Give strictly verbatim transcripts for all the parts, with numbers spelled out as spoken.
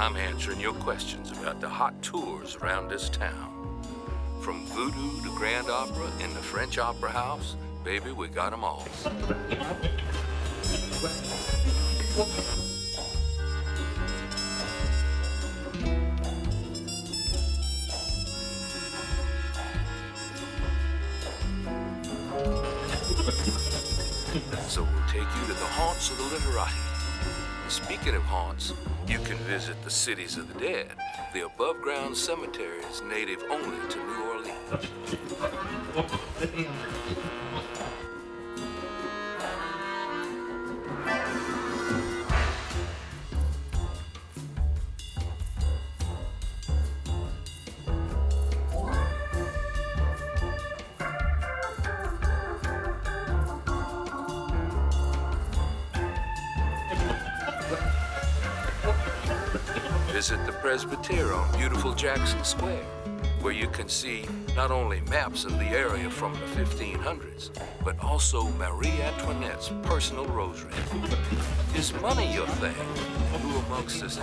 I'm answering your questions about the hot tours around this town. From voodoo to Grand Opera and the French Opera House, baby, we got them all. So we'll take you to the haunts of the literati. Speaking of haunts, you can visit the cities of the dead, the above-ground cemeteries native only to New Orleans. Visit the Presbytere on beautiful Jackson Square, where you can see not only maps of the area from the fifteen hundreds, but also Marie Antoinette's personal rosary. Is money your thing? Who amongst us?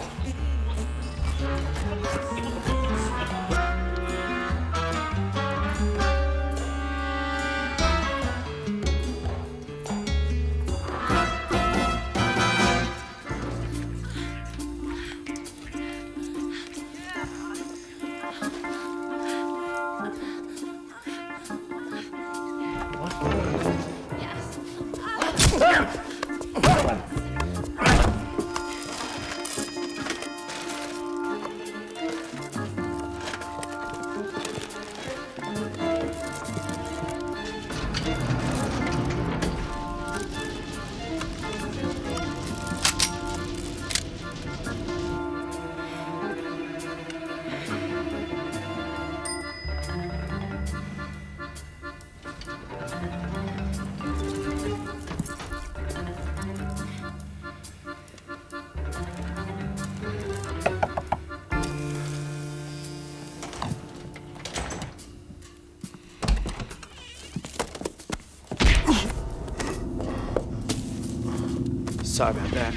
Sorry about that.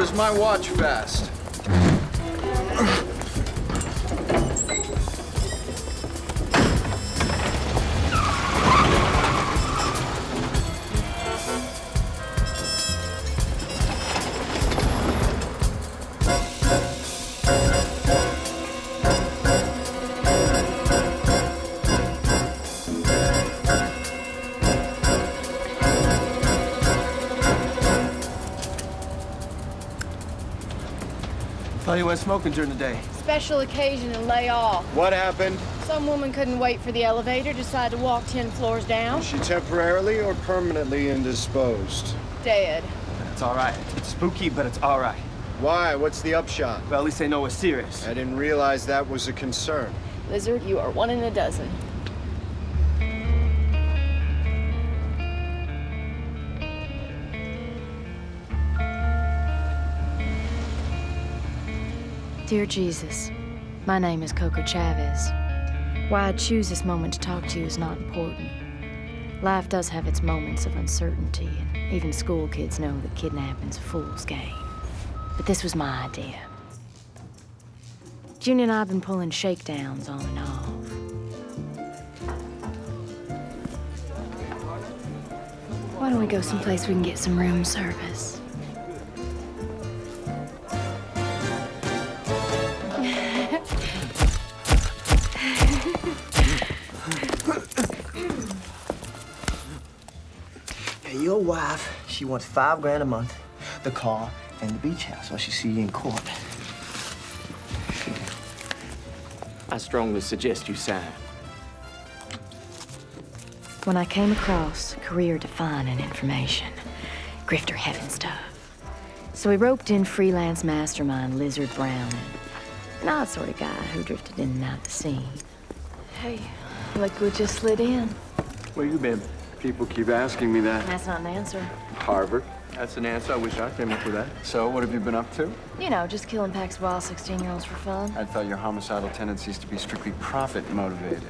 Is my watch fast? You went smoking during the day. Special occasion and lay off. What happened? Some woman couldn't wait for the elevator, decided to walk ten floors down. Was she temporarily or permanently indisposed? Dead. It's all right. It's spooky, but it's all right. Why? What's the upshot? Well, at least they know it's serious. I didn't realize that was a concern. Lizard, you are one in a dozen. Dear Jesus, my name is Coco Chavez. Why I choose this moment to talk to you is not important. Life does have its moments of uncertainty, and even school kids know that kidnapping's a fool's game. But this was my idea. June and I have been pulling shakedowns on and off. Why don't we go someplace we can get some room service? wife, she wants five grand a month, the car, and the beach house. Well, she'll see you in court. I strongly suggest you sign. When I came across career-defining information, grifter heaven stuff, so we roped in freelance mastermind Lizard Browning, an odd sort of guy who drifted in and out the scene. Hey, look who just slid in. Where you been? People keep asking me that. That's not an answer. Harvard. That's an answer. I wish I came up with that. So, what have you been up to? You know, just killing packs of wild sixteen-year-olds for fun. I thought your homicidal tendencies to be strictly profit-motivated.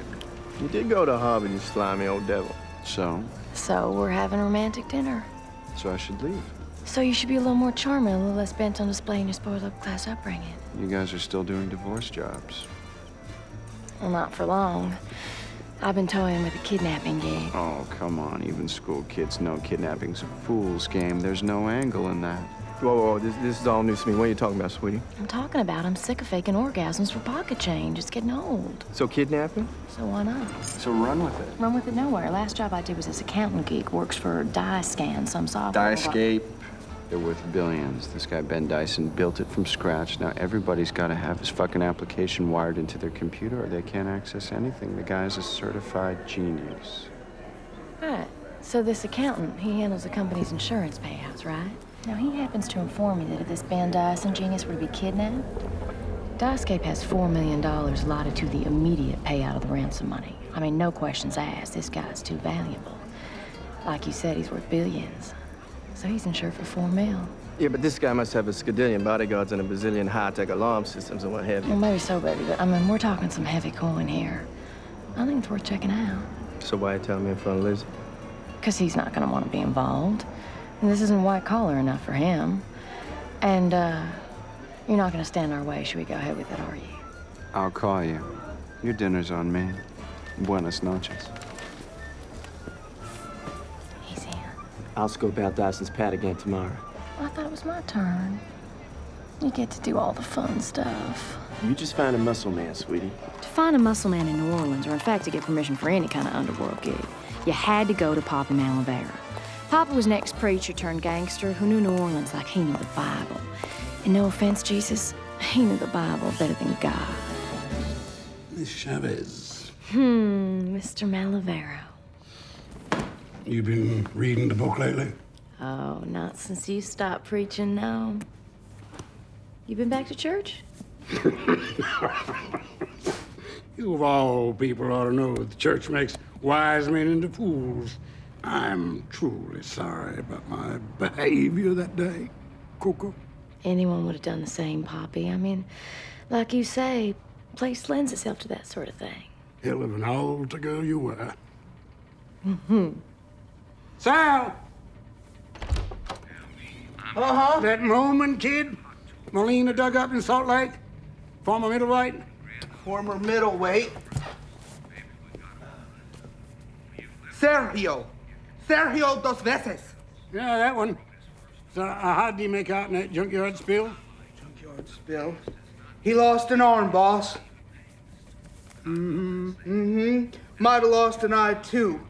You did go to Harvard, you slimy old devil. So? So, we're having a romantic dinner. So I should leave. So you should be a little more charming, a little less bent on displaying your spoiled upper-class upbringing. You guys are still doing divorce jobs. Well, not for long. I've been toying with a kidnapping gig. Oh, come on. Even school kids know kidnapping's a fool's game. There's no angle in that. Whoa, whoa, this, this is all news to me. What are you talking about, sweetie? I'm talking about I'm sick of faking orgasms for pocket change. It's getting old. So kidnapping? So why not? So run with it. Run with it nowhere. Last job I did was this accountant geek. Works for Dyscan, some software. Dyscape. They're worth billions. This guy, Ben Dyson, built it from scratch. Now everybody's got to have his fucking application wired into their computer or they can't access anything. The guy's a certified genius. All right. So this accountant, he handles the company's insurance payouts, right? Now, he happens to inform me that if this Ben Dyson genius were to be kidnapped, Dyscape has four million dollars allotted to the immediate payout of the ransom money. I mean, no questions asked. This guy's too valuable. Like you said, he's worth billions. So he's insured for four mil. Yeah, but this guy must have a scadillion bodyguards and a bazillion high-tech alarm systems and what have you. Well, maybe so, baby, but I mean, we're talking some heavy coin here. I think it's worth checking out. So why are you telling me in front of Liz? Because he's not going to want to be involved. And this isn't white-collar enough for him. And, uh, you're not going to stand our way. Should we go ahead with it, are you? I'll call you. Your dinner's on me. Buenas noches. I'll scope out Dyson's pad again tomorrow. I thought it was my turn. You get to do all the fun stuff. You just find a muscle man, sweetie. To find a muscle man in New Orleans, or in fact to get permission for any kind of underworld gig, you had to go to Papa Malavera. Papa was an ex-preacher turned gangster who knew New Orleans like he knew the Bible. And no offense, Jesus, he knew the Bible better than God. Miss Chavez. Hmm, Mister Malavera. You been reading the book lately? Oh, not since you stopped preaching, no. You been back to church? You of all people ought to know that the church makes wise men into fools. I'm truly sorry about my behavior that day, Coco. Anyone would have done the same, Poppy. I mean, like you say, place lends itself to that sort of thing. Hell of an altar girl you were. Mm-hmm. Sal! Uh-huh. That Mormon kid Molina dug up in Salt Lake? Former middleweight? Former middleweight. Sergio. Sergio dos veces. Yeah, that one. So, uh, how'd he make out in that junkyard spill? Junkyard spill. He lost an arm, boss. Mm-hmm. Mm-hmm. Might have lost an eye, too.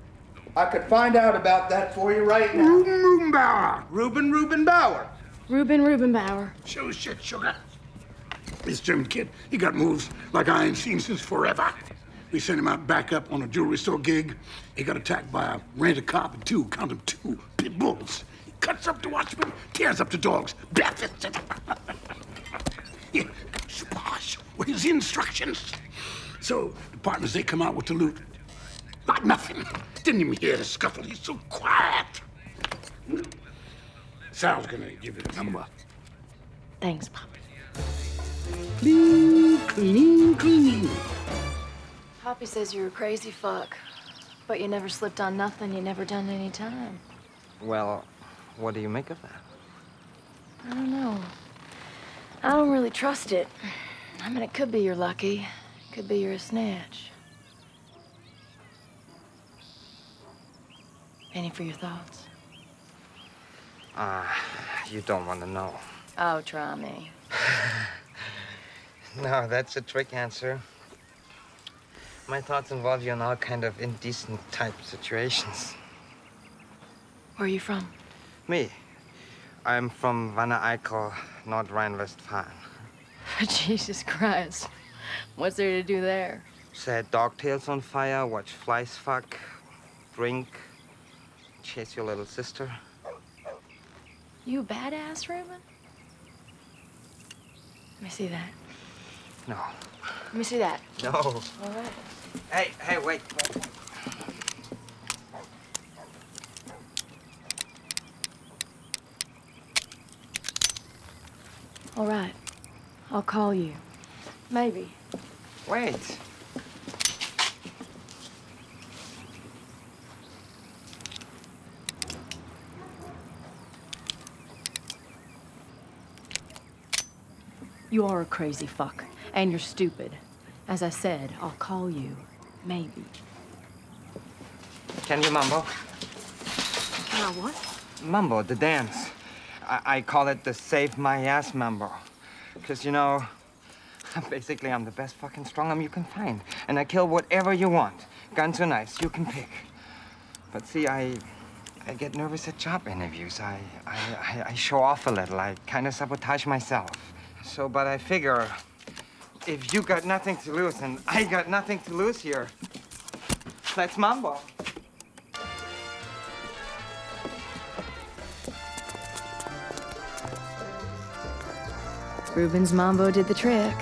I could find out about that for you right now. Ruben Rubenbauer. Ruben Rubenbauer. Ruben Rubenbauer. So shit, sugar. This German kid, he got moves like I ain't seen since forever. We sent him out back up on a jewelry store gig. He got attacked by a rent-a-cop and two, count them, two pit bulls. He cuts up the watchman, tears up the dogs. Yeah, splash with his instructions. So the partners, they come out with the loot. Like nothing. Didn't even hear the scuffle. He's so quiet. Sal's gonna give you the number. Thanks, Papa. Clean, clean, clean. Poppy says you're a crazy fuck, but you never slipped on nothing you never done any time. Well, what do you make of that? I don't know. I don't really trust it. I mean, it could be you're lucky. It could be you're a snitch. Any for your thoughts? Ah, uh, you don't want to know. Oh, try me. No, that's a trick answer. My thoughts involve you in all kind of indecent type situations. Where are you from? Me? I'm from Vanna Eichel, Nordrhein-Westfalen. Jesus Christ. What's there to do there? Set dog tails on fire, watch flies fuck, drink, chase your little sister. You a badass, Ruben? Let me see that. No. Let me see that. No. All right. Hey, hey, wait. wait. All right. I'll call you. Maybe. Wait. You are a crazy fuck, and you're stupid. As I said, I'll call you. Maybe. Can you mumble? Can I what? Mumble, the dance. I, I call it the save my ass mumble. Because, you know, basically I'm the best fucking strong arm you can find. And I kill whatever you want. Guns or knives, you can pick. But see, I I get nervous at job interviews. I, I, I show off a little. I kind of sabotage myself. So, but I figure, if you got nothing to lose and I got nothing to lose here, let's mambo. Ruben's mambo did the trick.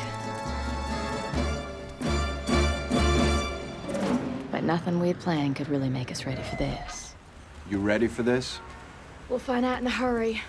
But nothing we had planned could really make us ready for this. You ready for this? We'll find out in a hurry.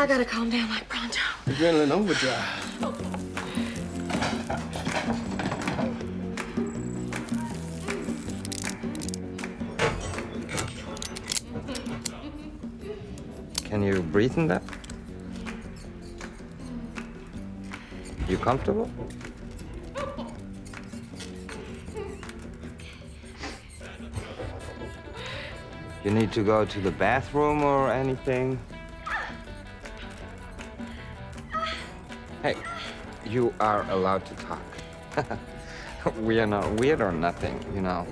I gotta calm down like pronto. Adrenaline overdrive. Oh. Can you breathe in that? You comfortable? You need to go to the bathroom or anything? you are allowed to talk. We are not weird or nothing, you know.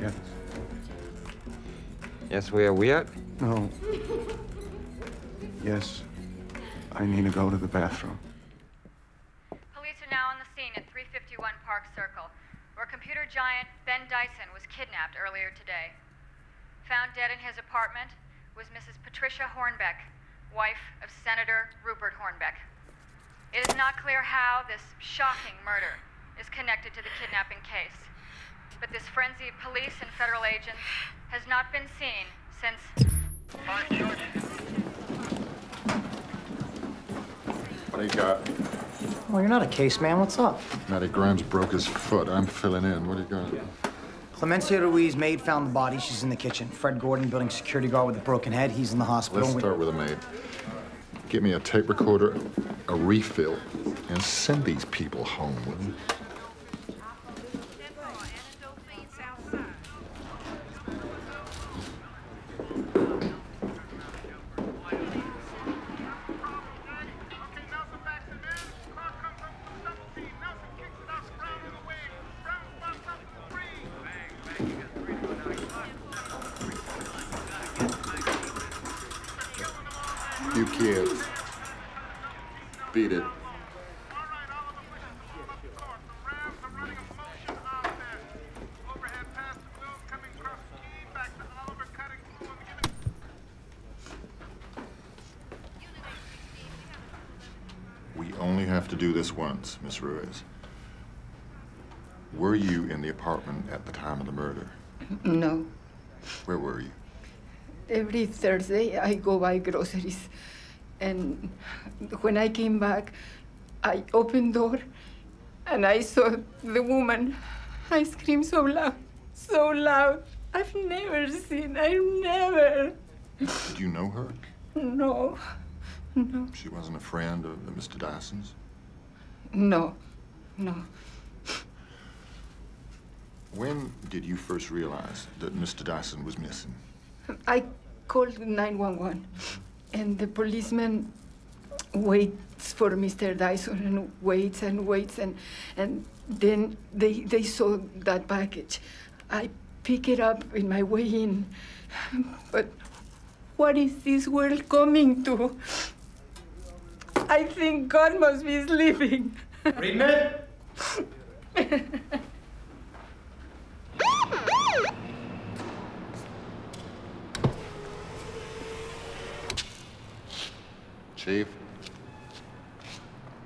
Yes. Yes, we are weird? No. Yes. I need to go to the bathroom. Police are now on the scene at three fifty-one Park Circle, where computer giant Ben Dyson was kidnapped earlier today. Found dead in his apartment was Missus Patricia Hornbeck, wife of Senator Rupert Hornbeck. It is not clear how this shocking murder is connected to the kidnapping case, but this frenzy of police and federal agents has not been seen since... Five What do you got? Well, you're not a case man. What's up? Maddie Grimes broke his foot. I'm filling in. What do you got? Yeah. Clemencia Ruiz, maid, found the body. She's in the kitchen. Fred Gordon, building security guard with a broken head. He's in the hospital. Let's start with a maid. Get me a tape recorder, a refill, and send these people home, will you? You kids. Beat it. We only have to do this once, Miss Ruiz. Were you in the apartment at the time of the murder? No. Where were you? Every Thursday, I go buy groceries. And when I came back, I opened the door, and I saw the woman. I screamed so loud, so loud. I've never seen, I've never. Did you know her? No, no. She wasn't a friend of Mister Dyson's? No, no. When did you first realize that Mister Dyson was missing? I called nine one one, and the policeman waits for Mister Dyson and waits and waits, and and then they they saw that package. I pick it up in my way in, but what is this world coming to? I think God must be sleeping. Freeman. Chief,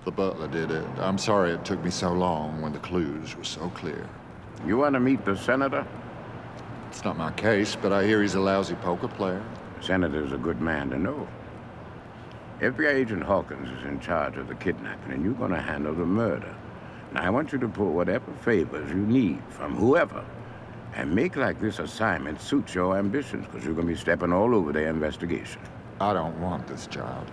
the butler did it. I'm sorry it took me so long when the clues were so clear. You want to meet the senator? It's not my case, but I hear he's a lousy poker player. The senator's a good man to know. Every agent Hawkins is in charge of the kidnapping, and you're going to handle the murder. Now, I want you to pull whatever favors you need from whoever and make like this assignment suits your ambitions, because you're going to be stepping all over their investigation. I don't want this job.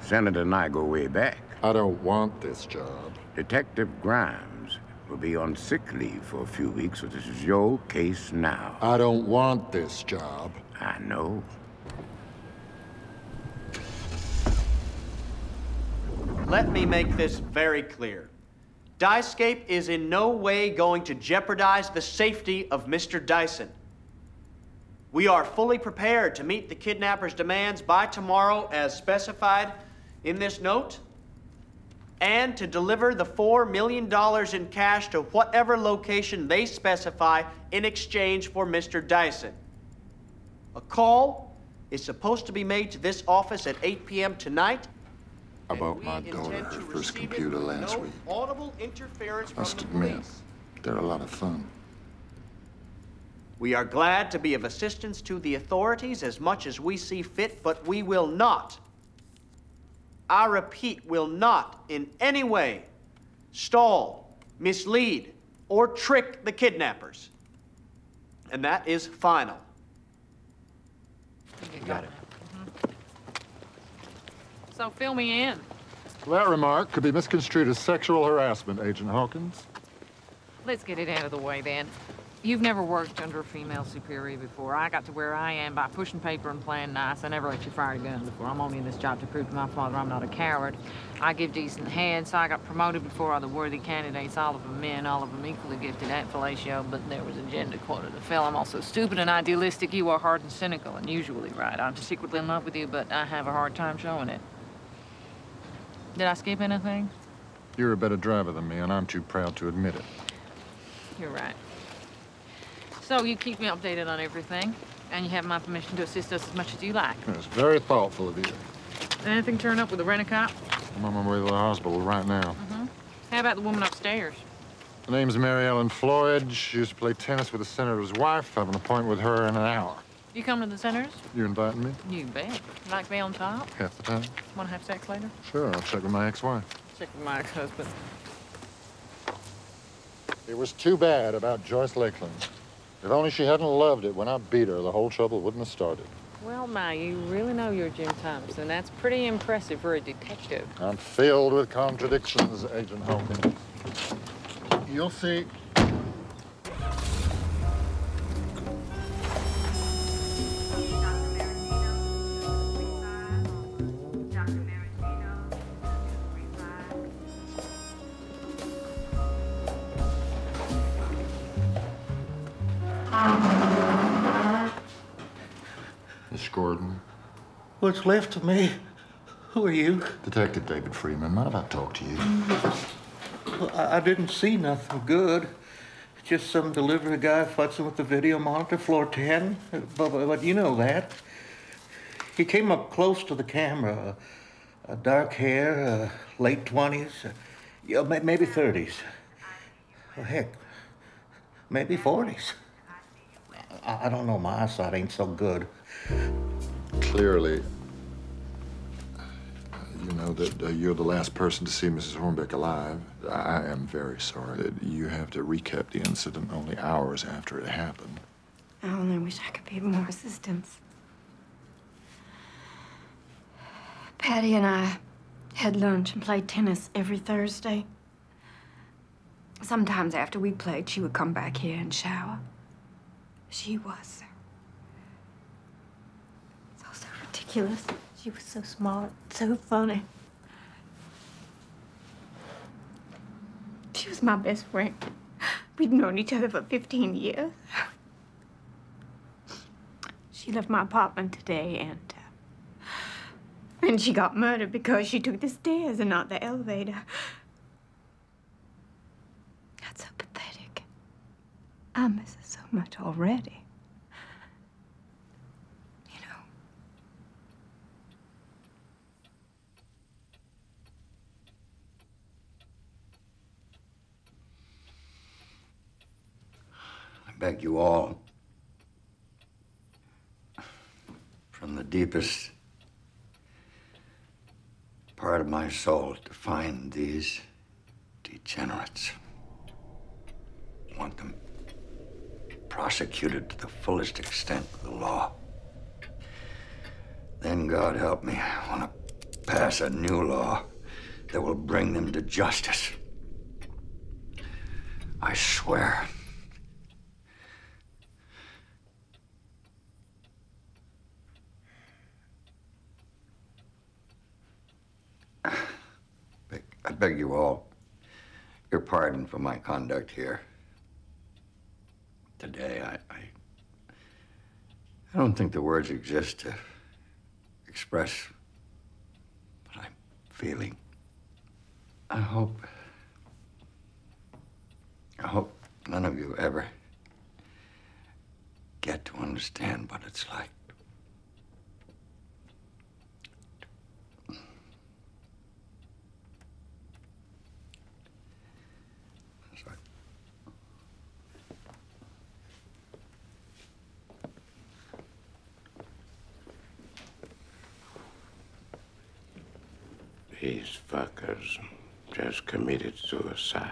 Senator and I go way back. I don't want this job. Detective Grimes will be on sick leave for a few weeks, so this is your case now. I don't want this job. I know. Let me make this very clear. Dyscape is in no way going to jeopardize the safety of Mister Dyson. We are fully prepared to meet the kidnapper's demands by tomorrow as specified in this note, and to deliver the four million dollars in cash to whatever location they specify in exchange for Mister Dyson. A call is supposed to be made to this office at eight p m tonight. About my daughter, her first computer last week. I must admit, they're a lot of fun. We are glad to be of assistance to the authorities as much as we see fit, but we will not, I repeat, will not in any way stall, mislead, or trick the kidnappers. And that is final. I think you got it. Mm-hmm. So fill me in. Well, that remark could be misconstrued as sexual harassment, Agent Hawkins. Let's get it out of the way then. You've never worked under a female superior before. I got to where I am by pushing paper and playing nice. I never let you fire a gun before. I'm only in this job to prove to my father I'm not a coward. I give decent hands, so I got promoted before other worthy candidates, all of them men, all of them equally gifted at fellatio, but there was a gender quota to fill. I'm also stupid and idealistic. You are hard and cynical and usually right. I'm secretly in love with you, but I have a hard time showing it. Did I skip anything? You're a better driver than me, and I'm too proud to admit it. You're right. So you keep me updated on everything, and you have my permission to assist us as much as you like. That's very thoughtful of you. Anything turn up with the rent-a-cop? I'm on my way to the hospital right now. Mm-hmm. How about the woman upstairs? Her name's Mary Ellen Floyd. She used to play tennis with the senator's wife. I have an appointment with her in an hour. You come to the senator's? You inviting me? You bet. Like to be on top? Half the time. Want to have sex later? Sure, I'll check with my ex-wife. Check with my ex-husband. It was too bad about Joyce Lakeland. If only she hadn't loved it when I beat her, the whole trouble wouldn't have started. Well, Ma, you really know you're Jim Thompson. That's pretty impressive for a detective. I'm filled with contradictions, Agent Holmes. You'll see. Gordon. What's left of me? Who are you? Detective David Freeman. Might I talk to you? Well, I didn't see nothing good. Just some delivery guy futzing with the video monitor, floor ten. But, but you know that. He came up close to the camera. Uh, dark hair, uh, late twenties, uh, maybe thirties. Well, heck, maybe forties. I, I don't know, my eyesight ain't so good. Clearly, you know that uh, you're the last person to see Missus Hornbeck alive. I am very sorry that you have to recap the incident only hours after it happened. I only wish I could be of more assistance. Patty and I had lunch and played tennis every Thursday. Sometimes after we played, she would come back here and shower. She was ridiculous. She was so smart, so funny. She was my best friend. We'd known each other for fifteen years. She left my apartment today, and uh, and she got murdered because she took the stairs and not the elevator. That's so pathetic. I miss her so much already. I beg you all, from the deepest part of my soul, to find these degenerates. I want them prosecuted to the fullest extent of the law. Then, God help me, I want to pass a new law that will bring them to justice. I swear. I beg you all your pardon for my conduct here today. I, I, I don't think the words exist to express what I'm feeling. I hope, I hope none of you ever get to understand what it's like. These fuckers just committed suicide.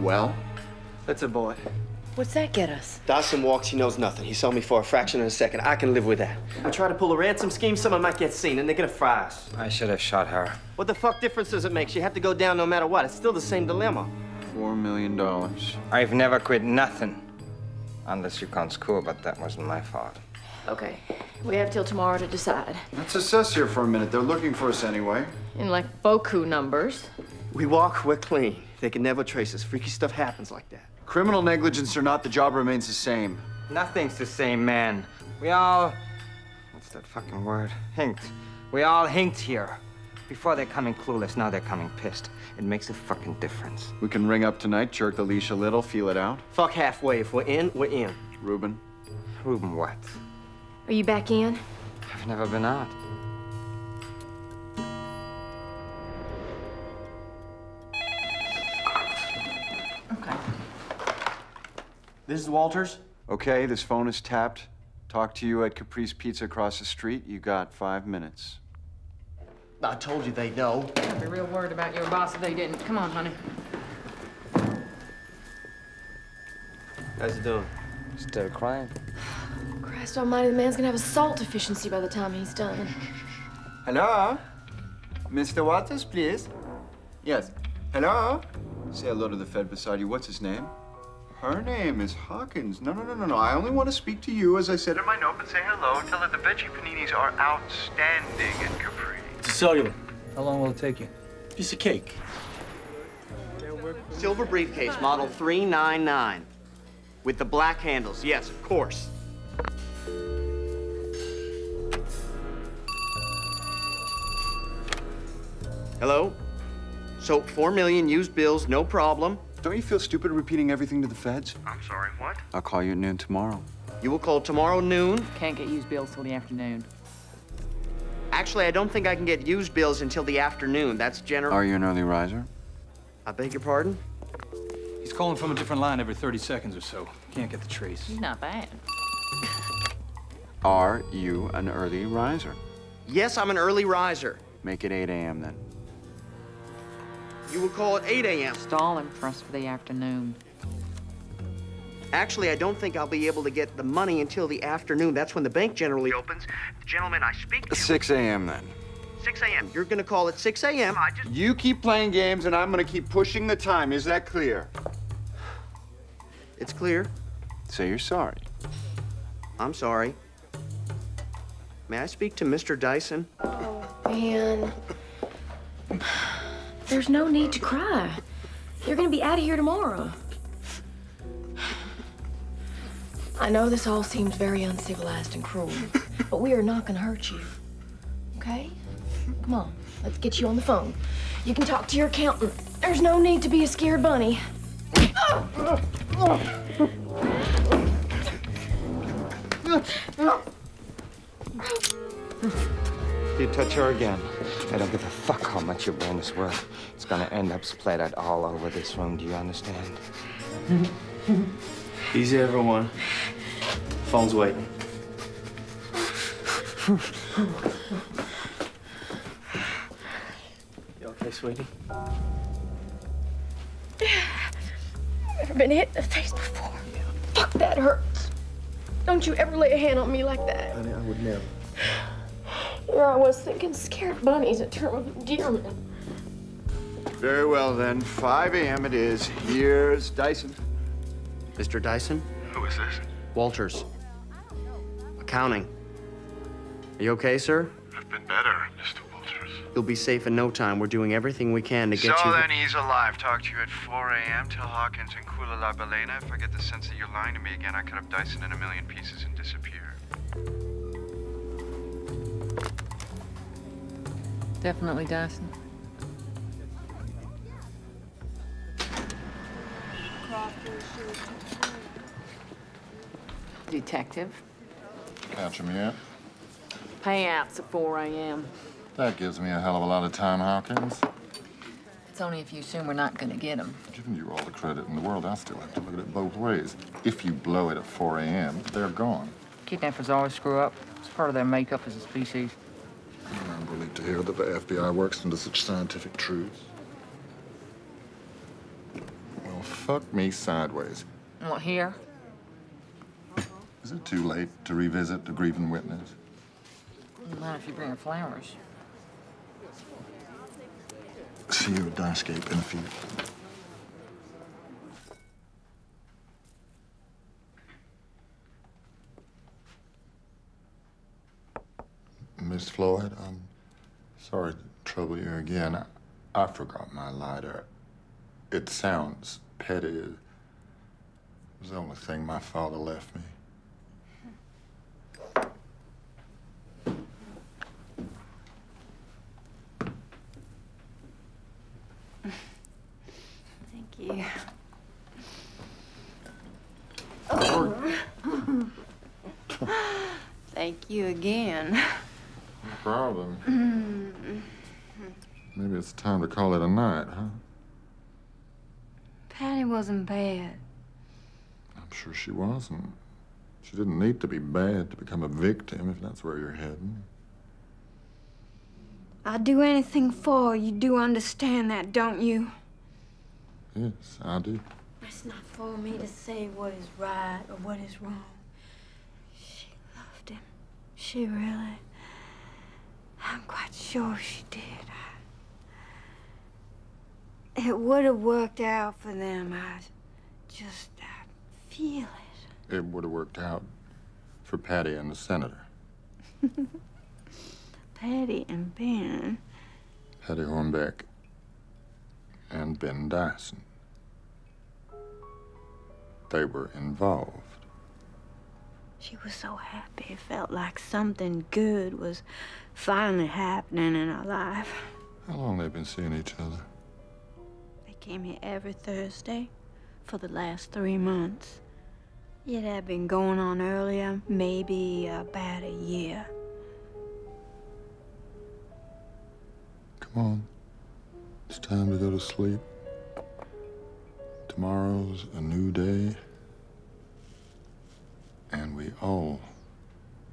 Well? That's a boy. What's that get us? Dawson walks, he knows nothing. He saw me for a fraction of a second. I can live with that. I try to pull a ransom scheme, someone might get seen, and they're gonna fry us. I should have shot her. What the fuck difference does it make? She'd have to go down no matter what. It's still the same dilemma. Four million dollars. I've never quit nothing. Unless you count school, but that wasn't my fault. Okay, we have till tomorrow to decide. Let's assess here for a minute. They're looking for us anyway. In like Boku numbers. We walk, we're clean. They can never trace us. Freaky stuff happens like that. Criminal negligence or not, the job remains the same. Nothing's the same, man. We all... What's that fucking word? Hinked. We all hinked here. Before they're coming clueless, now they're coming pissed. It makes a fucking difference. We can ring up tonight, jerk the leash a little, feel it out. Fuck halfway. If we're in, we're in. Ruben? Ruben what? Are you back in? I've never been out. Okay. This is Walters. Okay, this phone is tapped. Talk to you at Caprice Pizza across the street. You got five minutes. I told you they know. I'd be real worried about your boss if they didn't. Come on, honey. How's it doing? Still crying. Christ almighty, the man's gonna have a salt deficiency by the time he's done. Hello? Mister Walters, please. Yes. Hello? Say hello to the Fed beside you. What's his name? Her name is Hawkins. No, no, no, no, no. I only want to speak to you, as I said in my note, but say hello. Tell her the veggie paninis are outstanding in Capri. It's a cellular. How long will it take you? Piece of cake. Silver briefcase, model three nine nine. With the black handles, yes, of course. Hello? So, four million used bills, no problem. Don't you feel stupid repeating everything to the feds? I'm sorry, what? I'll call you at noon tomorrow. You will call tomorrow noon? Can't get used bills till the afternoon. Actually, I don't think I can get used bills until the afternoon. That's general. Are you an early riser? I beg your pardon? He's calling from a different line every thirty seconds or so. Can't get the trace. He's not bad. Are you an early riser? Yes, I'm an early riser. Make it eight A M then. You will call at eight A M Stalling for us for the afternoon. Actually, I don't think I'll be able to get the money until the afternoon. That's when the bank generally opens. The gentleman I speak to... six A M then. six A M You're gonna call at six A M I just... You keep playing games and I'm gonna keep pushing the time. Is that clear? It's clear. Say you're sorry. I'm sorry. May I speak to Mister Dyson? Oh, man. There's no need to cry. You're gonna be out of here tomorrow. I know this all seems very uncivilized and cruel, but we are not gonna hurt you, okay? Come on, let's get you on the phone. You can talk to your accountant. There's no need to be a scared bunny. You touch her again. I don't give a fuck how much your brain is worth. It's gonna end up splattered all over this room. Do you understand? Easy, everyone. Phone's waiting. You okay, sweetie? I've never been hit in the face before. Yeah. Fuck, that hurts. Don't you ever lay a hand on me like that. Honey, I would never. Here I was thinking scared bunnies, a term of endearment. Very well then, five A M it is. Here's Dyson. Mister Dyson? Who is this? Walters. Accounting. Are you okay, sir? I've been better, Mister Walters. You'll be safe in no time. We're doing everything we can to get so you- So then he's alive. Talk to you at four A M Tell Hawkins and Kula La Balena. If I get the sense that you're lying to me again, I cut up Dyson in a million pieces and disappear. Definitely Dyson. Detective. Catch him yet? Payouts at four A M That gives me a hell of a lot of time, Hawkins. It's only if you assume we're not going to get them. Giving you all the credit in the world, I still have to look at it both ways. If you blow it at four A M, they're gone. Kidnappers always screw up. It's part of their makeup as a species. I'm relieved to hear that the F B I works under such scientific truths. Well, fuck me sideways. What, here? Is it too late to revisit the grieving witness? Not if you bring her flowers. See you at Dyscape in a few. Miss Floyd, I'm sorry to trouble you again. I, I forgot my lighter. It sounds petty. It was the only thing my father left me. Thank you. Oh. Thank you again. No problem. Maybe it's time to call it a night, huh? Patty wasn't bad. I'm sure she wasn't. She didn't need to be bad to become a victim, if that's where you're heading. I'd do anything for you. You do understand that, don't you? Yes, I do. It's not for me to say what is right or what is wrong. She loved him. She really... I'm quite sure she did. I, it would have worked out for them. I just... I feel it. It would have worked out for Patty and the senator. Patty and Ben. Patty Hornbeck and Ben Dyson. They were involved. She was so happy. It felt like something good was finally happening in her life. How long have they been seeing each other? They came here every Thursday for the last three months. It had been going on earlier, maybe about a year. Come on. It's time to go to sleep. Tomorrow's a new day. And we all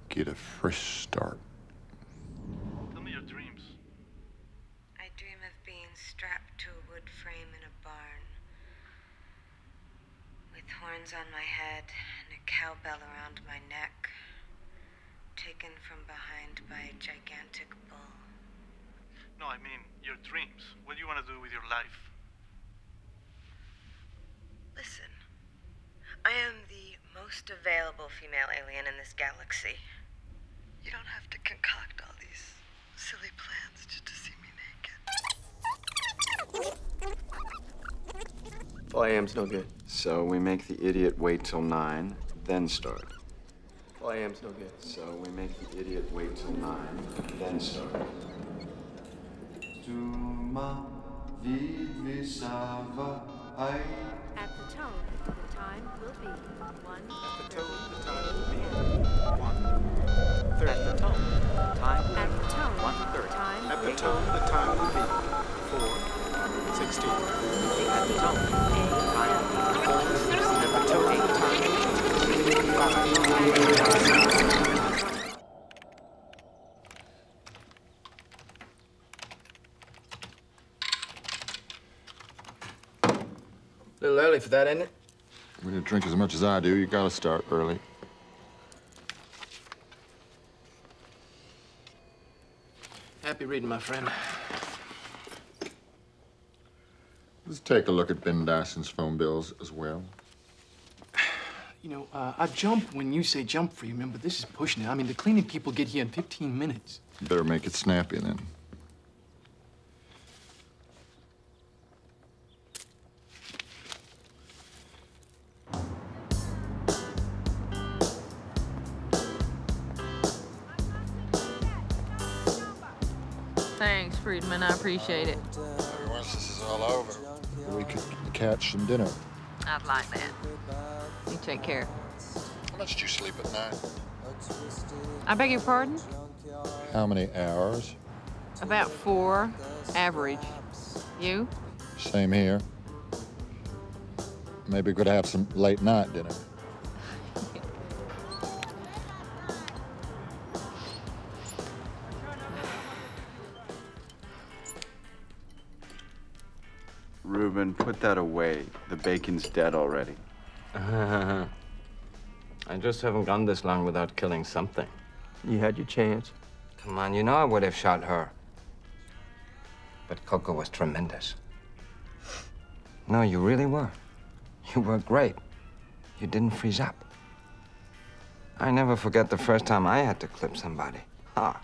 get a fresh start. Tell me your dreams. I dream of being strapped to a wood frame in a barn. With horns on my head and a cowbell around my neck. Taken from behind by a gigantic bull. No, I mean, your dreams. What do you want to do with your life? Listen, I am the most available female alien in this galaxy. You don't have to concoct all these silly plans just to see me naked. four A M's no good. So we make the idiot wait till nine, then start. four A M's no good. So we make the idiot wait till nine, then start. At the tone, the time will be one. At the tone, the time will be one thirty. At the tone, the time will be one thirty. At the tone, the time will be four sixteen. At the tone, the time will be five. A little early for that, ain't it? When you drink as much as I do, you gotta start early. Happy reading, my friend. Let's take a look at Ben Dyson's phone bills as well. You know, uh, I jump when you say jump for you, man, but this is pushing it. I mean, the cleaning people get here in fifteen minutes. You better make it snappy then. Thanks, Friedman. I appreciate it. Maybe once this is all over, we could catch some dinner. I'd like that. You take care. How much do you sleep at night? I beg your pardon? How many hours? About four, average. You? Same here. Maybe we could have some late night dinner. Ruben, put that away. The bacon's dead already. Uh, I just haven't gone this long without killing something. You had your chance. Come on, you know I would have shot her. But Coco was tremendous. No, you really were. You were great. You didn't freeze up. I never forget the first time I had to clip somebody. Ah,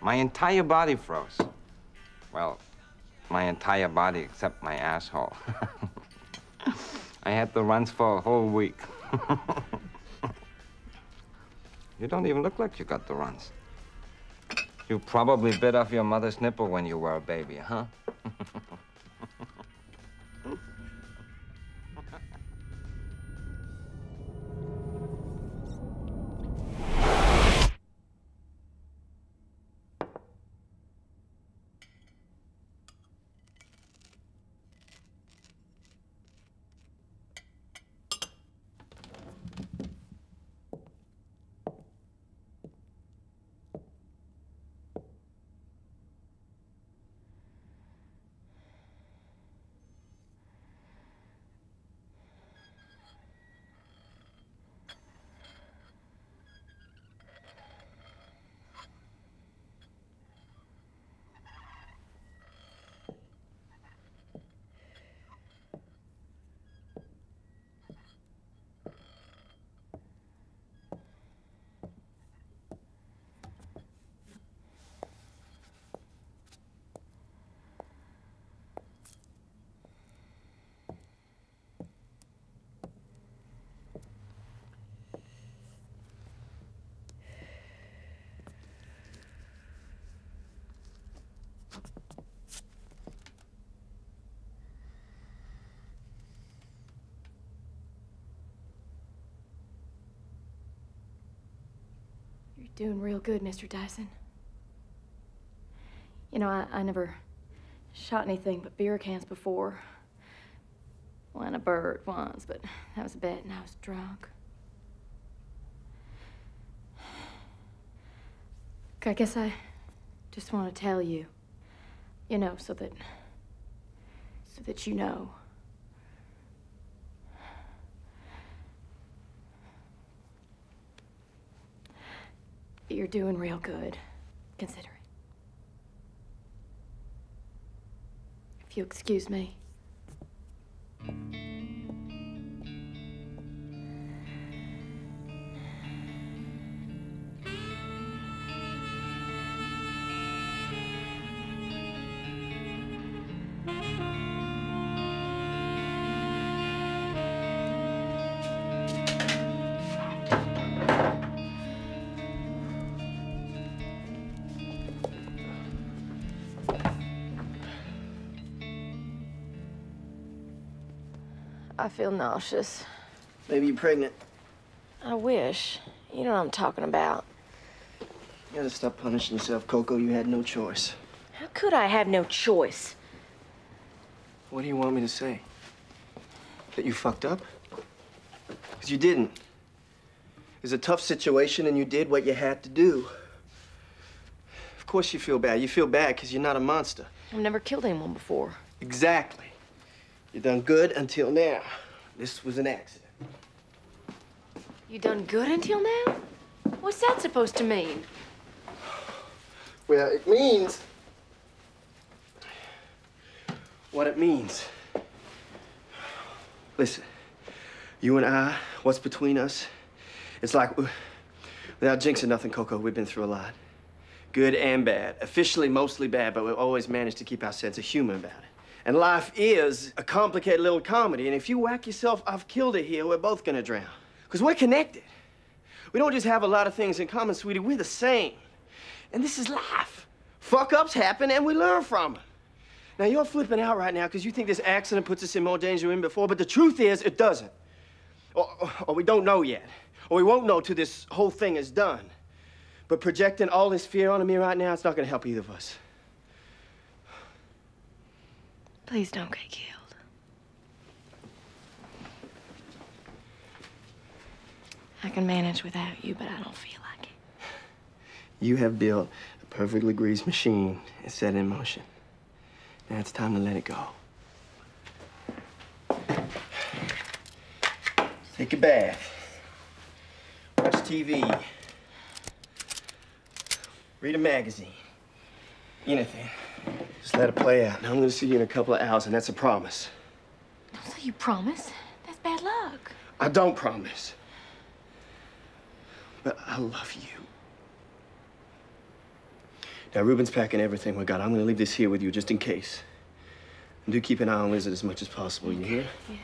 my entire body froze. Well, my entire body except my asshole. I had the runs for a whole week. You don't even look like you got the runs. You probably bit off your mother's nipple when you were a baby, huh? You're doing real good, Mister Dyson. You know, I, I never shot anything but beer cans before. Well, and a bird once, but that was a bet and I was drunk. I guess I just want to tell you, you know, so that, so that you know. You're doing real good. Consider it. If you'll excuse me. I feel nauseous. Maybe you're pregnant. I wish. You know what I'm talking about. You gotta stop punishing yourself, Coco. You had no choice. How could I have no choice? What do you want me to say? That you fucked up? Because you didn't. It was a tough situation, and you did what you had to do. Of course you feel bad. You feel bad because you're not a monster. I've never killed anyone before. Exactly. You done good until now. This was an accident. You done good until now? What's that supposed to mean? Well, it means... what it means. Listen, you and I, what's between us, it's like... without jinxing nothing, Coco, we've been through a lot. Good and bad. Officially, mostly bad, but we've always managed to keep our sense of humor about it. And life is a complicated little comedy. And if you whack yourself, I've killed it here, we're both gonna drown. Because we're connected. We don't just have a lot of things in common, sweetie. We're the same. And this is life. Fuck-ups happen, and we learn from them. Now, you're flipping out right now because you think this accident puts us in more danger than before, but the truth is it doesn't. Or, or, or we don't know yet. Or we won't know till this whole thing is done. But projecting all this fear onto me right now, it's not gonna help either of us. Please don't get killed. I can manage without you, but I don't feel like it. You have built a perfectly greased machine and set it in motion. Now it's time to let it go. Take a bath. T V, read a magazine, anything. Just let it play out. Now I'm gonna see you in a couple of hours, and that's a promise. Don't say you promise. That's bad luck. I don't promise. But I love you. Now, Ruben's packing everything we got. I'm gonna leave this here with you just in case. And do keep an eye on Lizard as much as possible, you hear? Yeah.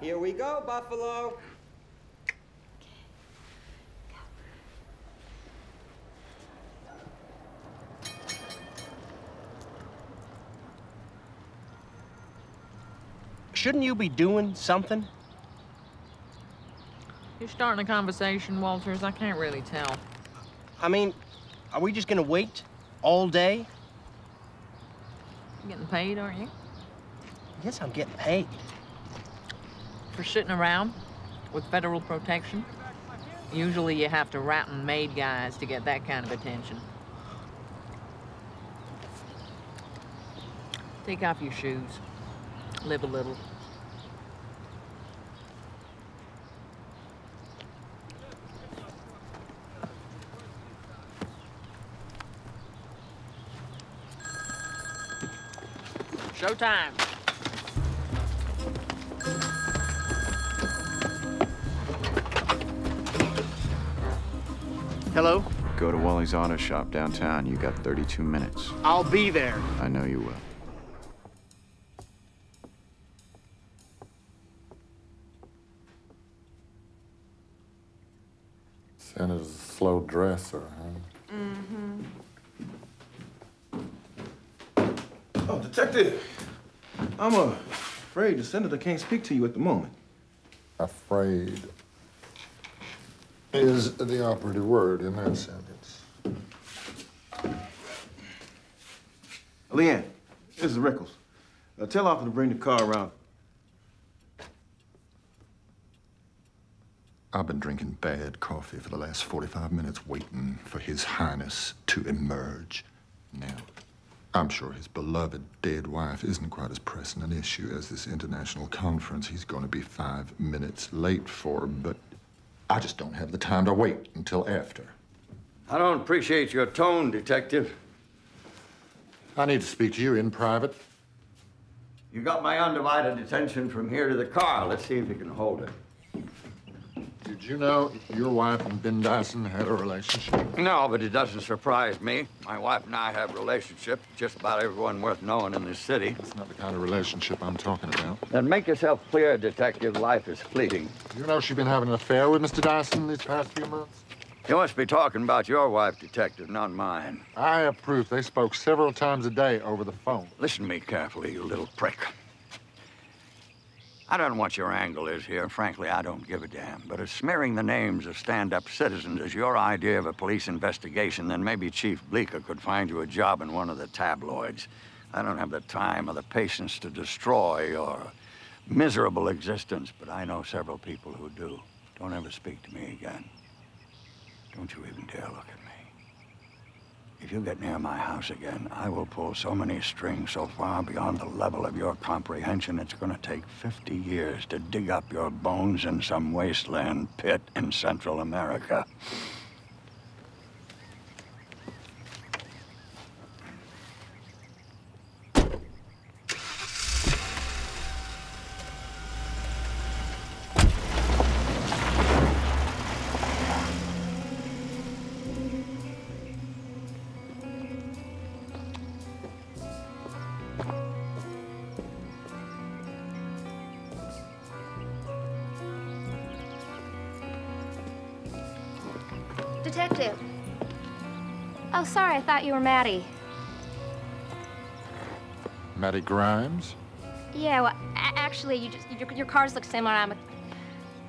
Here we go, Buffalo. Shouldn't you be doing something? You're starting a conversation, Walters. I can't really tell. I mean, are we just gonna wait all day? You're getting paid, aren't you? Yes, I'm getting paid. For sitting around with federal protection? Usually you have to ratting maid guys to get that kind of attention. Take off your shoes. Live a little. Showtime. Hello? Go to Wally's Auto Shop downtown. You got thirty-two minutes. I'll be there. I know you will. Santa's a slow dresser, huh? Mm-hmm. Oh, Detective. I'm uh, afraid the Senator can't speak to you at the moment. Afraid is the operative word in that sentence. Leanne, this is Rickles. Uh, tell Arthur to bring the car around. I've been drinking bad coffee for the last forty-five minutes, waiting for His Highness to emerge. Now, I'm sure his beloved dead wife isn't quite as pressing an issue as this international conference he's going to be five minutes late for, but I just don't have the time to wait until after. I don't appreciate your tone, Detective. I need to speak to you in private. You got my undivided attention from here to the car. Let's see if you can hold it. Did you know your wife and Ben Dyson had a relationship? No, but it doesn't surprise me. My wife and I have a relationship. Just about everyone worth knowing in this city. That's not the kind of relationship I'm talking about. Then make yourself clear, Detective. Life is fleeting. You know she's been having an affair with Mister Dyson these past few months? You must be talking about your wife, Detective, not mine. I have proof. They spoke several times a day over the phone. Listen to me carefully, you little prick. I don't know what your angle is here. Frankly, I don't give a damn. But if smearing the names of stand-up citizens is your idea of a police investigation, then maybe Chief Bleeker could find you a job in one of the tabloids. I don't have the time or the patience to destroy your miserable existence, but I know several people who do. Don't ever speak to me again. Don't you even dare look at me. If you get near my house again, I will pull so many strings so far beyond the level of your comprehension, it's gonna take fifty years to dig up your bones in some wasteland pit in Central America. Detective. Oh, sorry, I thought you were Maddie. Maddie Grimes? Yeah, well, actually, you just, your, your cars look similar. I'm a,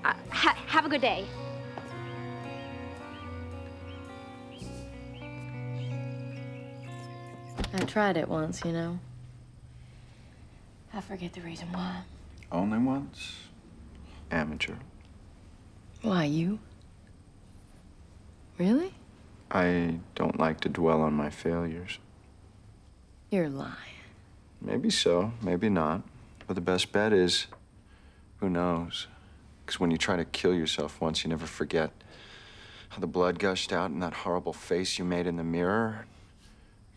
uh, ha have a good day. I tried it once, you know. I forget the reason why. Only once? Amateur. Why, you? Really? I don't like to dwell on my failures. You're lying. Maybe so, maybe not. But the best bet is, who knows? Because when you try to kill yourself once, you never forget how the blood gushed out in that horrible face you made in the mirror.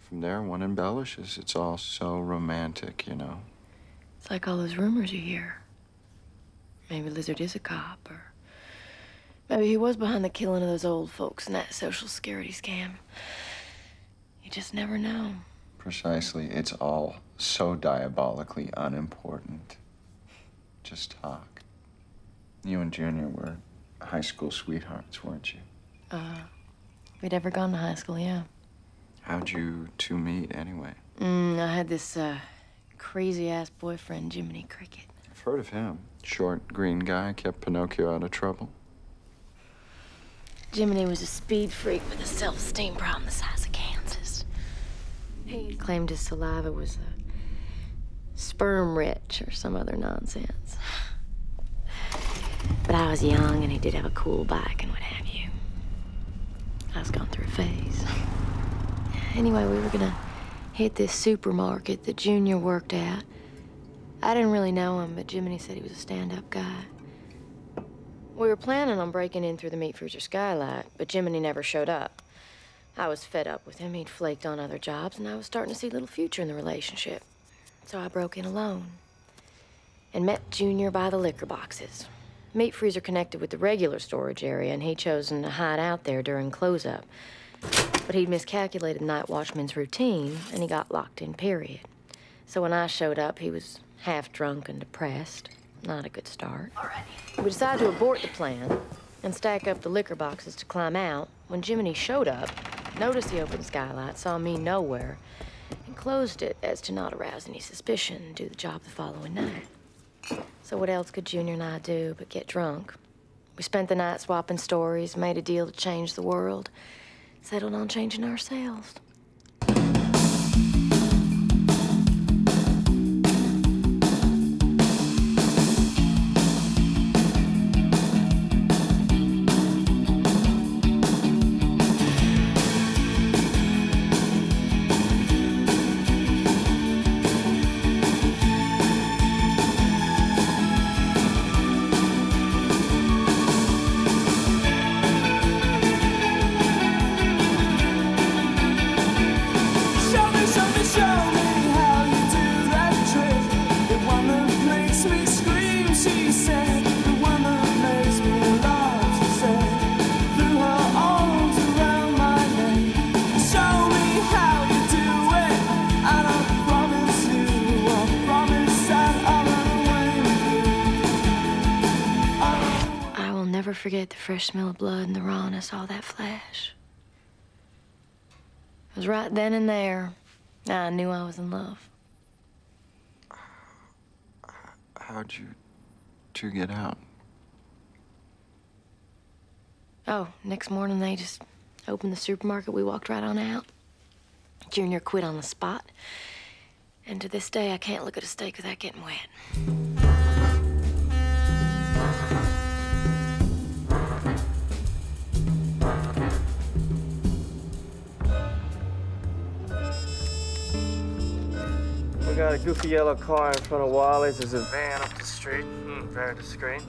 From there, one embellishes. It's all so romantic, you know. It's like all those rumors you hear. Maybe Lizard is a cop, or maybe he was behind the killing of those old folks in that social security scam. You just never know. Precisely. It's all so diabolically unimportant. Just talk. You and Junior were high school sweethearts, weren't you? Uh, we'd ever gone to high school, yeah. How'd you two meet, anyway? Mm, I had this, uh, crazy-ass boyfriend, Jiminy Cricket. I've heard of him. Short, green guy, kept Pinocchio out of trouble. Jiminy was a speed freak with a self-esteem problem the size of Kansas. He claimed his saliva was a sperm rich or some other nonsense. But I was young, and he did have a cool bike and what have you. I was going through a phase. Anyway, we were gonna hit this supermarket that Junior worked at. I didn't really know him, but Jiminy said he was a stand-up guy. We were planning on breaking in through the meat freezer skylight, but Jiminy never showed up. I was fed up with him. He'd flaked on other jobs, and I was starting to see little future in the relationship. So I broke in alone and met Junior by the liquor boxes. Meat freezer connected with the regular storage area, and he'd chosen to hide out there during close-up. But he'd miscalculated night watchman's routine, and he got locked in, period. So when I showed up, he was half drunk and depressed. Not a good start. All right. We decided to abort the plan and stack up the liquor boxes to climb out. When Jiminy showed up, noticed the open skylight, saw me nowhere, and closed it as to not arouse any suspicion and do the job the following night. So what else could Junior and I do but get drunk? We spent the night swapping stories, made a deal to change the world, settled on changing ourselves. Forget the fresh smell of blood and the rawness, all that flash. It was right then and there. I knew I was in love. How'd you two get out? Oh, next morning they just opened the supermarket. We walked right on out. Junior quit on the spot. And to this day, I can't look at a steak without getting wet. We got a goofy yellow car in front of Wally's. There's a van up the street. Mm, very discreet.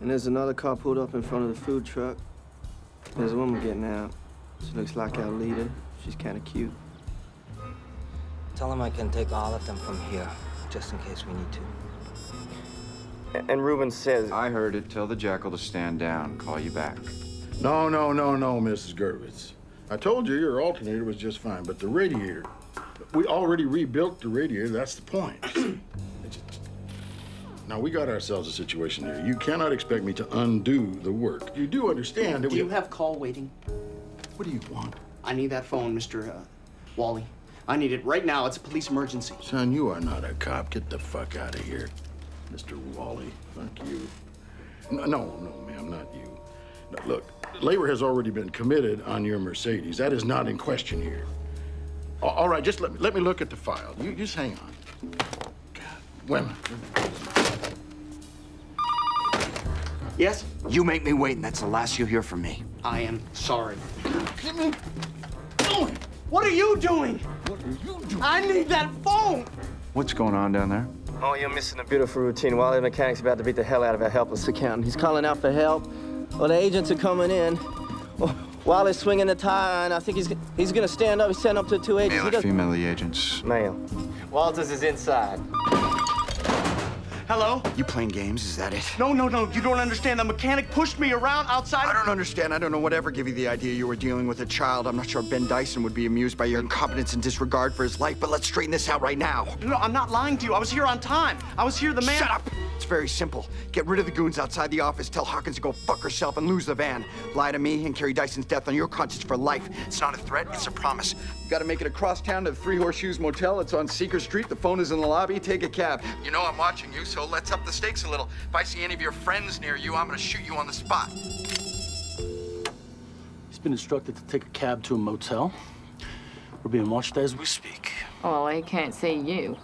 And there's another car pulled up in front of the food truck. There's a woman getting out. She looks like our leader. She's kind of cute. Tell him I can take all of them from here, just in case we need to. And Ruben says... I heard it. Tell the jackal to stand down. Call you back. No, no, no, no, Missus Gerwitz. I told you your alternator was just fine, but the radiator... We already rebuilt the radiator. That's the point. Now, we got ourselves a situation there. You cannot expect me to undo the work. You do understand that we... Do you have call waiting? What do you want? I need that phone, Mister Uh, Wally. I need it right now. It's a police emergency. Son, you are not a cop. Get the fuck out of here. Mister Wally, fuck you. No, no, no, ma'am, not you. No, look, labor has already been committed on your Mercedes. That is not in question here. All right, just let me, let me look at the file. You just hang on. God, wait a minute. Yes? You make me wait, and that's the last you hear from me. I am sorry. Get me going. What are you doing? What are you doing? I need that phone! What's going on down there? Oh, you're missing a beautiful routine. Wally the mechanic's about to beat the hell out of a helpless accountant. He's calling out for help. Well, the agents are coming in. Well, Wally's swinging the tire, and I think he's he's gonna stand up. He's standing up to two agents. Male or female, the agents? Male. Walters is inside. Hello? You playing games, is that it? No, no, no, you don't understand. The mechanic pushed me around outside. I don't understand. I don't know whatever gave you the idea you were dealing with a child. I'm not sure Ben Dyson would be amused by your incompetence and disregard for his life, but let's straighten this out right now. No, no, I'm not lying to you. I was here on time. I was here, the man- Shut up! It's very simple. Get rid of the goons outside the office, tell Hawkins to go fuck herself and lose the van. Lie to me and carry Dyson's death on your conscience for life. It's not a threat, it's a promise. You gotta make it across town to the Three Horseshoes Motel. It's on Seeker Street. The phone is in the lobby. Take a cab. You know I'm watching you, so let's up the stakes a little. If I see any of your friends near you, I'm gonna shoot you on the spot. He's been instructed to take a cab to a motel. We're being watched as we speak. Well, they can't see you.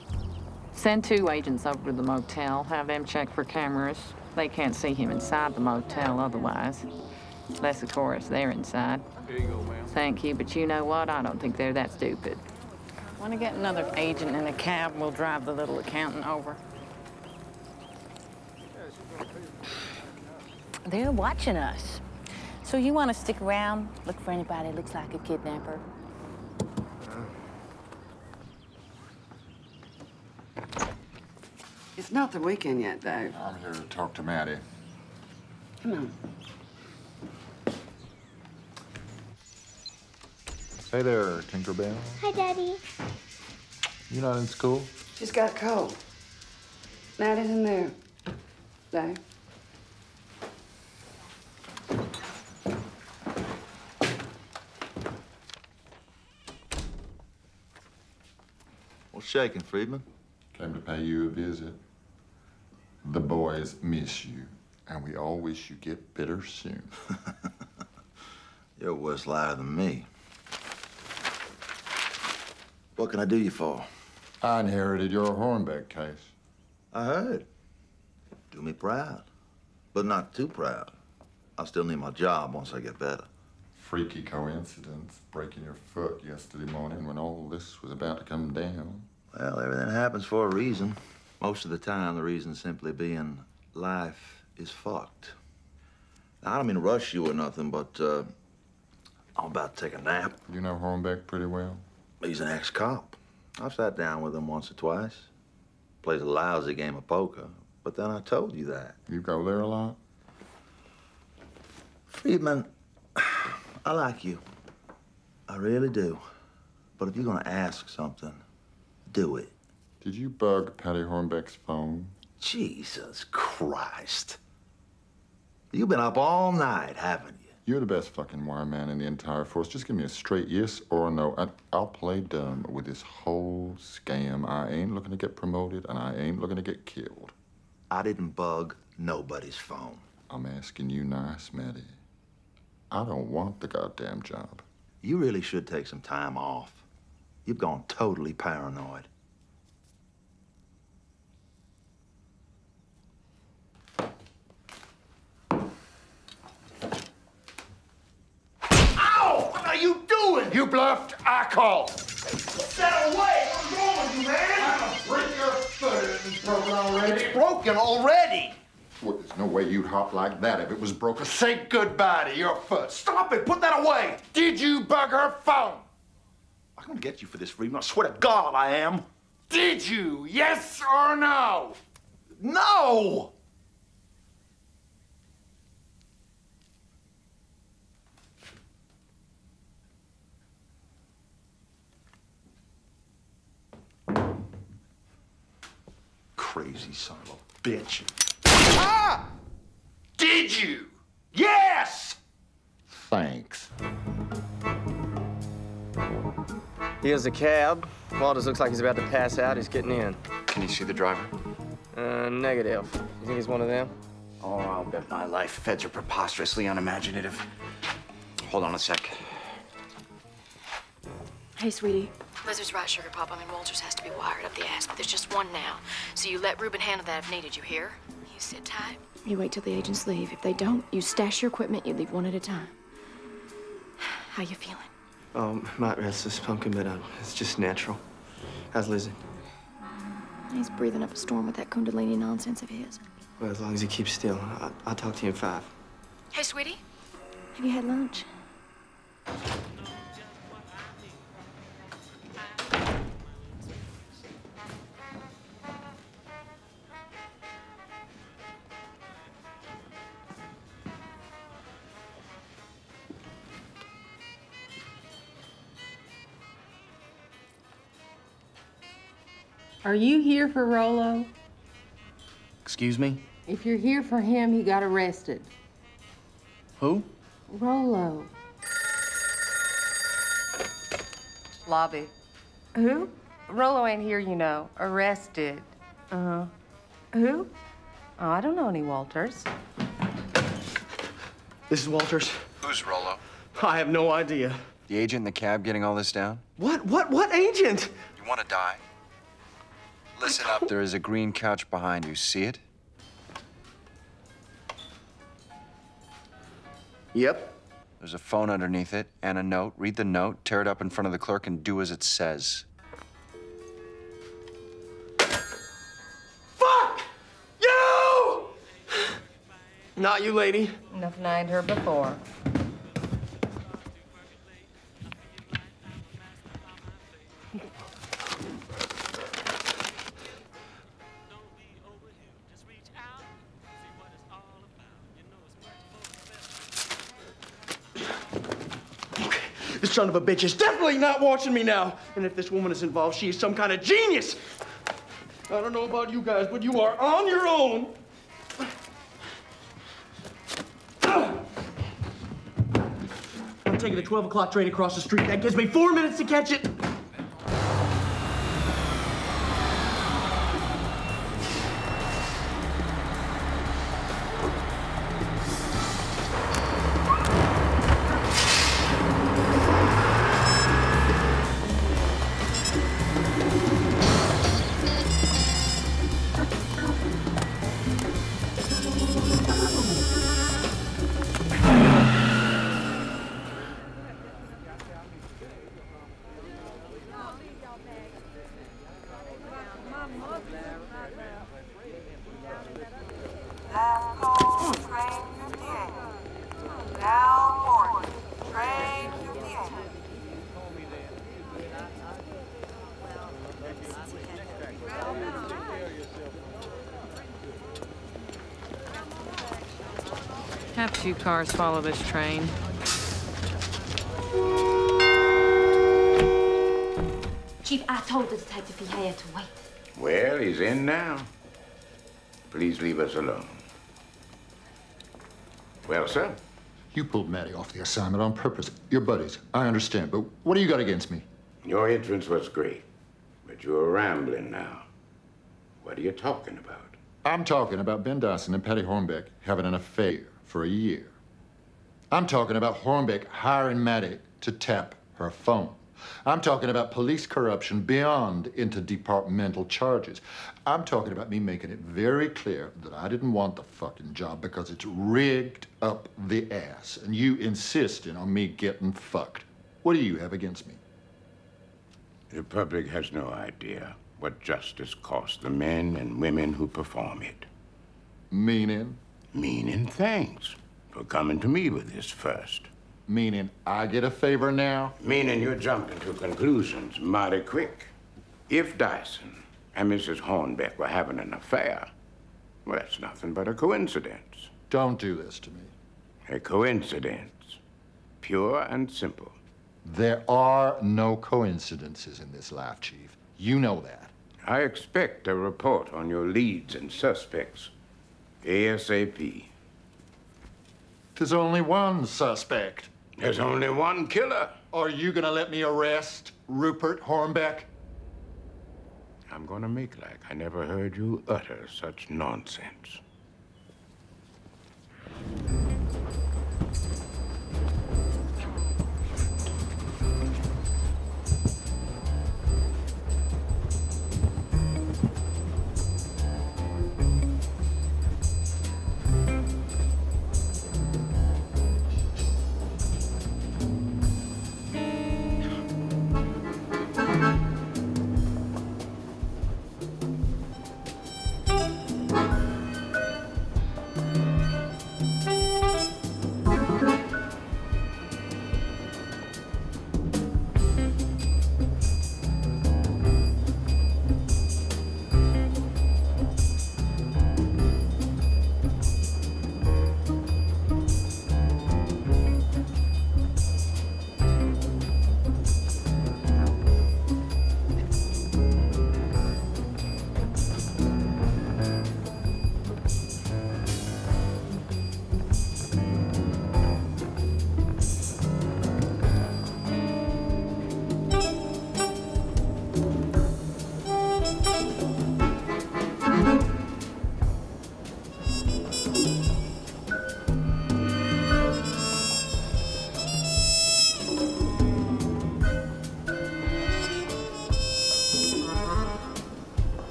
Send two agents over to the motel, have them check for cameras. They can't see him inside the motel otherwise. Unless, of course, they're inside. Here you go, ma'am. Thank you, but you know what? I don't think they're that stupid. Want to get another agent in a cab? We'll drive the little accountant over. They're watching us. So you want to stick around, look for anybody that looks like a kidnapper? It's not the weekend yet, Dave. I'm here to talk to Maddie. Come on. Hey there, Tinkerbell. Hi, Daddy. You not in school? She's got cold. Maddie's in there, Dave. What's shaking, Friedman? Came to pay you a visit. The boys miss you, and we all wish you get better soon. You're a worse liar than me. What can I do you for? I inherited your Hornbeck case. I heard. Do me proud, but not too proud. I still need my job once I get better. Freaky coincidence, breaking your foot yesterday morning when all this was about to come down. Well, everything happens for a reason. Most of the time, the reason simply being life is fucked. Now, I don't mean to rush you or nothing, but uh, I'm about to take a nap. You know Hornbeck pretty well? He's an ex-cop. I've sat down with him once or twice. Plays a lousy game of poker, but then I told you that. You go there a lot? Friedman, I like you. I really do. But if you're gonna ask something, do it. Did you bug Patty Hornbeck's phone? Jesus Christ. You've been up all night, haven't you? You're the best fucking wireman in the entire force. Just give me a straight yes or no. I, I'll play dumb with this whole scam. I ain't looking to get promoted, and I ain't looking to get killed. I didn't bug nobody's phone. I'm asking you nice, Maddie. I don't want the goddamn job. You really should take some time off. You've gone totally paranoid. Ow! What are you doing? You bluffed, I called. Get away! What's wrong with you, man? I'm gonna break your foot. It's broken already. It's broken already. Well, there's no way you'd hop like that if it was broken. Say goodbye to your foot. Stop it! Put that away! Did you bug her phone? I'm gonna get you for this, Freeman. I swear to God, I am. Did you? Yes or no? No! Crazy son of a bitch. Ah! Did you? Yes! Thanks. Here's a cab. Walters looks like he's about to pass out. He's getting in. Can you see the driver? Uh, negative. You think he's one of them? Oh, I'll bet my life. Feds are preposterously unimaginative. Hold on a sec. Hey, sweetie. Lizard's right, Sugar Pop. I mean, Walters has to be wired up the ass, but there's just one now. So you let Ruben handle that if needed, you hear? You sit tight. You wait till the agents leave. If they don't, you stash your equipment. You leave one at a time. How you feeling? Um, I'm not restless, Pumpkin, but um, it's just natural. How's Lizzie? He's breathing up a storm with that Kundalini nonsense of his. Well, as long as he keeps still. I I'll talk to you in five. Hey, sweetie. Have you had lunch? Are you here for Rolo? Excuse me? If you're here for him, he got arrested. Who? Rolo. Lobby. Who? Rolo ain't here, you know. Arrested. Uh-huh. Who? Oh, I don't know any Walters. This is Walters. Who's Rolo? I have no idea. The agent in the cab getting all this down? What? What? What agent? You want to die? Listen up. There is a green couch behind you. See it? Yep. There's a phone underneath it and a note. Read the note, tear it up in front of the clerk, and do as it says. Fuck you! Not you, lady. Enough denied her before. This son of a bitch is definitely not watching me now. And if this woman is involved, she is some kind of genius. I don't know about you guys, but you are on your own. I'm taking the twelve o'clock train across the street. That gives me four minutes to catch it. Two cars follow this train. Chief, I told the detective he had to wait. Well, he's in now. Please leave us alone. Well, sir? You pulled Maddie off the assignment on purpose. You're buddies, I understand, but what do you got against me? Your entrance was great, but you're rambling now. What are you talking about? I'm talking about Ben Dyson and Patty Hornbeck having an affair. For a year. I'm talking about Hornbeck hiring Maddie to tap her phone. I'm talking about police corruption beyond interdepartmental charges. I'm talking about me making it very clear that I didn't want the fucking job because it's rigged up the ass, and you insisting on me getting fucked. What do you have against me? The public has no idea what justice costs the men and women who perform it. Meaning? Meaning thanks for coming to me with this first. Meaning I get a favor now? Meaning you're jumping to conclusions mighty quick. If Dyson and Missus Hornbeck were having an affair, well, that's nothing but a coincidence. Don't do this to me. A coincidence. Pure and simple. There are no coincidences in this life, Chief. You know that. I expect a report on your leads and suspects. ASAP. There's only one suspect. There's only one killer. Are you gonna let me arrest Rupert Hornbeck? I'm gonna make like I never heard you utter such nonsense.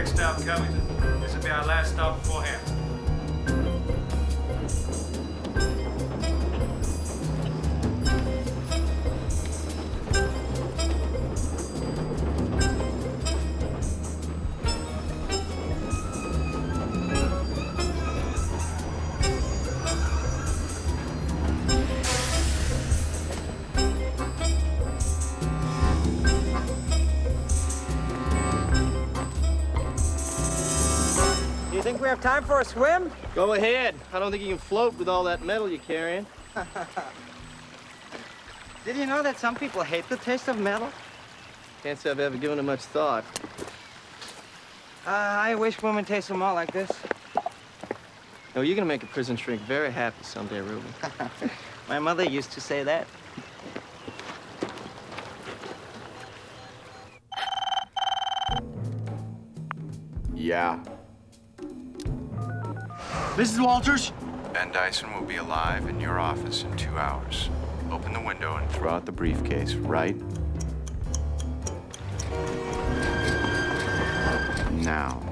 Next stop, Covington. This will be our last stop beforehand. Think we have time for a swim? Go ahead. I don't think you can float with all that metal you're carrying. Did you know that some people hate the taste of metal? Can't say I've ever given it much thought. Uh, I wish women taste them all like this. No, you're gonna make a prison shrink very happy someday, Ruben. My mother used to say that. Yeah. Missus Walters? Ben Dyson will be alive in your office in two hours. Open the window and throw out the briefcase, right? Now.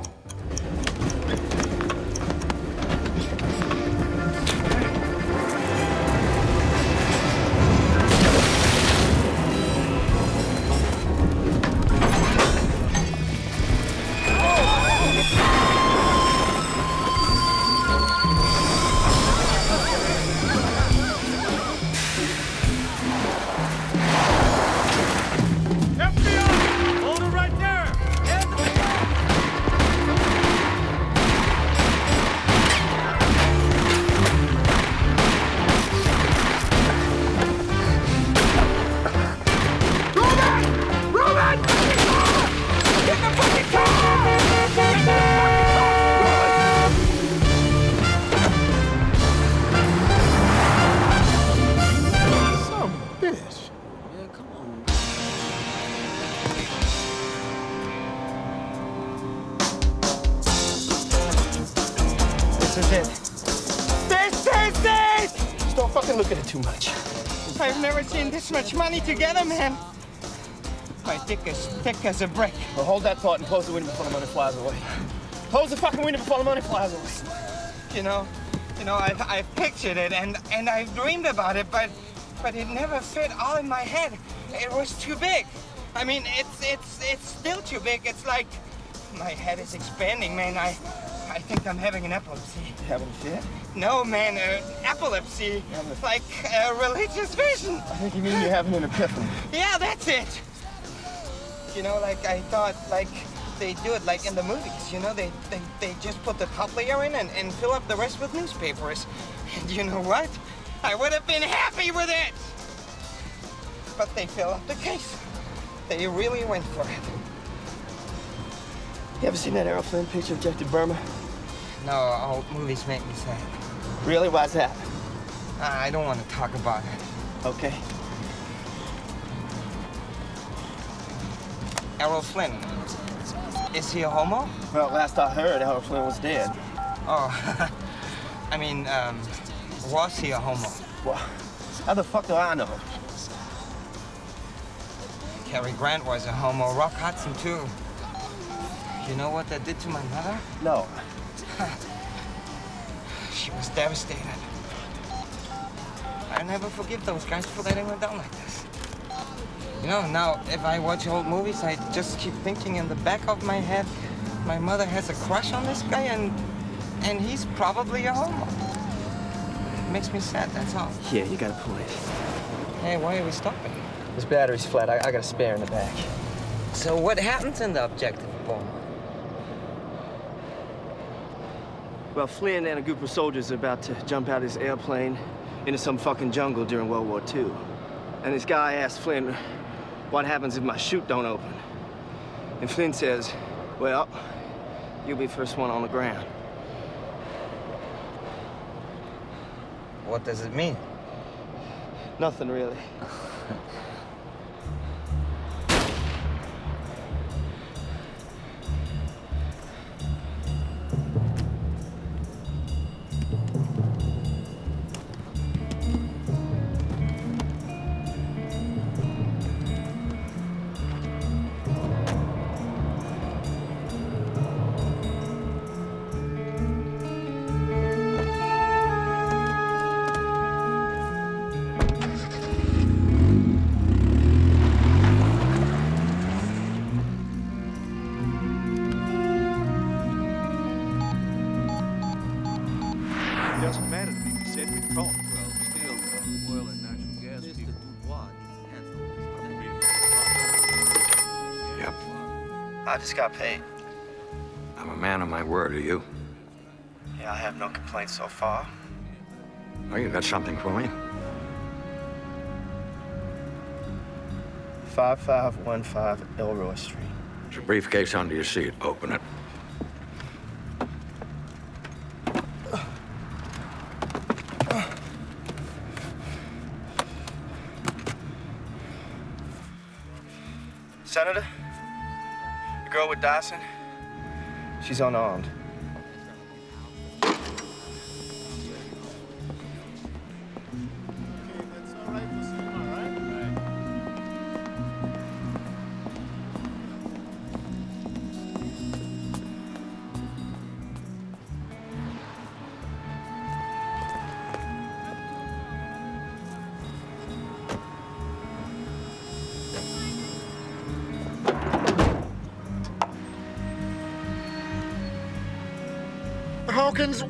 Much money together, man. My dick is thick as a brick. Well, hold that thought and close the window before the money flies away. Close the fucking window before the money flies away. You know, you know, I've, I've pictured it and and I've dreamed about it, but but it never fit all in my head. It was too big. I mean, it's it's it's still too big. It's like my head is expanding, man. I I think I'm having an epilepsy. Having shit? No, man, uh, epilepsy. Epilepsy. Like a uh, religious vision. I think you mean you're having an epiphany. Yeah, that's it. You know, like I thought, like they do it like in the movies, you know, they they, they just put the top layer in and, and fill up the rest with newspapers. And you know what? I would have been happy with it. But they fill up the case. They really went for it. You ever seen that airplane picture of Jack to Burma? No, all movies make me sad. Really? Why's that? Uh, I don't want to talk about it. Okay. Errol Flynn. Is he a homo? Well, last I heard, Errol Flynn was dead. Oh. I mean, um, was he a homo? Well, how the fuck do I know? Cary Grant was a homo. Rock Hudson, too. You know what that did to my mother? No. She was devastated. I never forgive those guys for letting her down like this. You know, now, if I watch old movies, I just keep thinking in the back of my head, my mother has a crush on this guy, and and he's probably a homo. It makes me sad, that's all. Yeah, you got a point. Hey, why are we stopping? This battery's flat. I, I got a spare in the back. So what happens in the objective form? Well, Flynn and a group of soldiers are about to jump out of this airplane into some fucking jungle during World War Two. And this guy asked Flynn, what happens if my chute don't open? And Flynn says, well, you'll be first one on the ground. What does it mean? Nothing, really. control. Well, still, uh, oil and natural gas people. Yep. I just got paid. I'm a man of my word, are you? Yeah, I have no complaints so far. Oh, you got something for me? five five one five Elroy Street. There's a briefcase under your seat. Open it. Senator, the girl with Dyson, she's unarmed.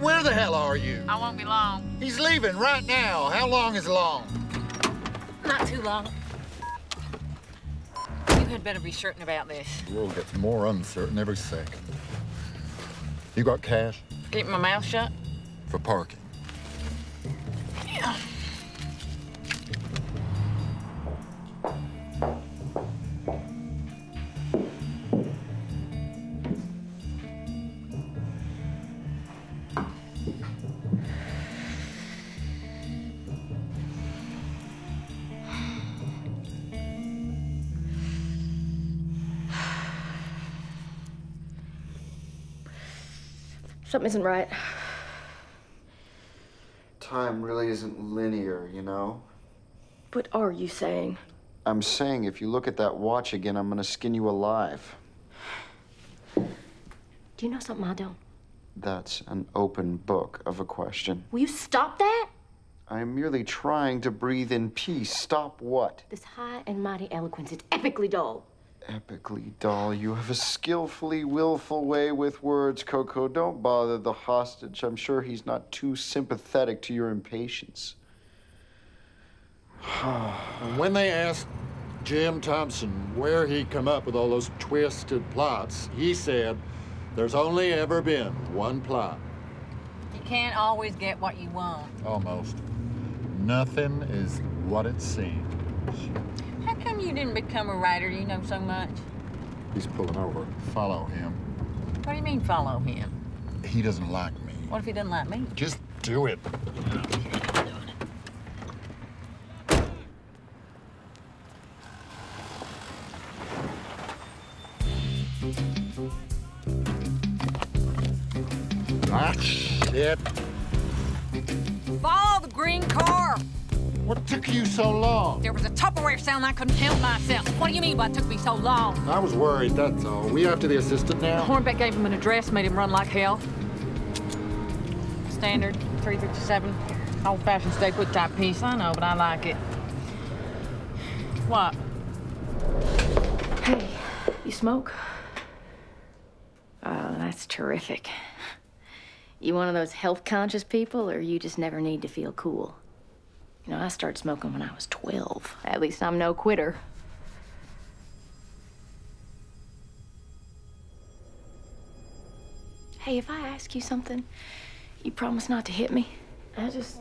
Where the hell are you? I won't be long. He's leaving right now. How long is long? Not too long. You had better be certain about this. The world gets more uncertain every second. You got cash? Keep my mouth shut. For parking. Yeah. Something isn't right. Time really isn't linear, you know? What are you saying? I'm saying if you look at that watch again, I'm gonna skin you alive. Do you know something I don't? That's an open book of a question. Will you stop that? I'm merely trying to breathe in peace. Stop what? This high and mighty eloquence. It's epically dull. Epically dull. You have a skillfully willful way with words, Coco. Don't bother the hostage. I'm sure he's not too sympathetic to your impatience. When they asked Jim Thompson where he come up with all those twisted plots, he said, there's only ever been one plot. You can't always get what you want. Almost. Nothing is what it seems. How come you didn't become a writer? You know so much. He's pulling over. Follow him. What do you mean, follow him? He doesn't like me. What if he doesn't like me? Just do it. Ah, shit. Follow the green car. What took you so long? There was a Tupperware sound I couldn't help myself. What do you mean by it took me so long? I was worried, that's all. We after the assistant now? Hornbeck gave him an address, made him run like hell. Standard, three fifty-seven. Old-fashioned stay-put type piece. I know, but I like it. What? Hey, you smoke? Oh, that's terrific. You one of those health-conscious people, or you just never need to feel cool? You know, I started smoking when I was twelve. At least I'm no quitter. Hey, if I ask you something, you promise not to hit me? I just...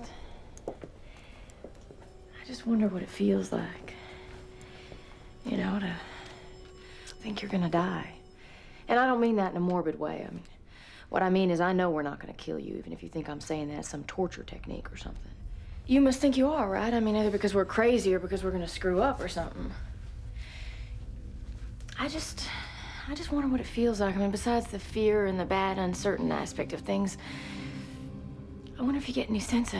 I just wonder what it feels like. You know, to think you're gonna die. And I don't mean that in a morbid way. I mean, what I mean is I know we're not gonna kill you, even if you think I'm saying that as some torture technique or something. You must think you are, right? I mean, either because we're crazy or because we're gonna screw up or something. I just, I just wonder what it feels like. I mean, besides the fear and the bad, uncertain aspect of things, I wonder if you get any sense of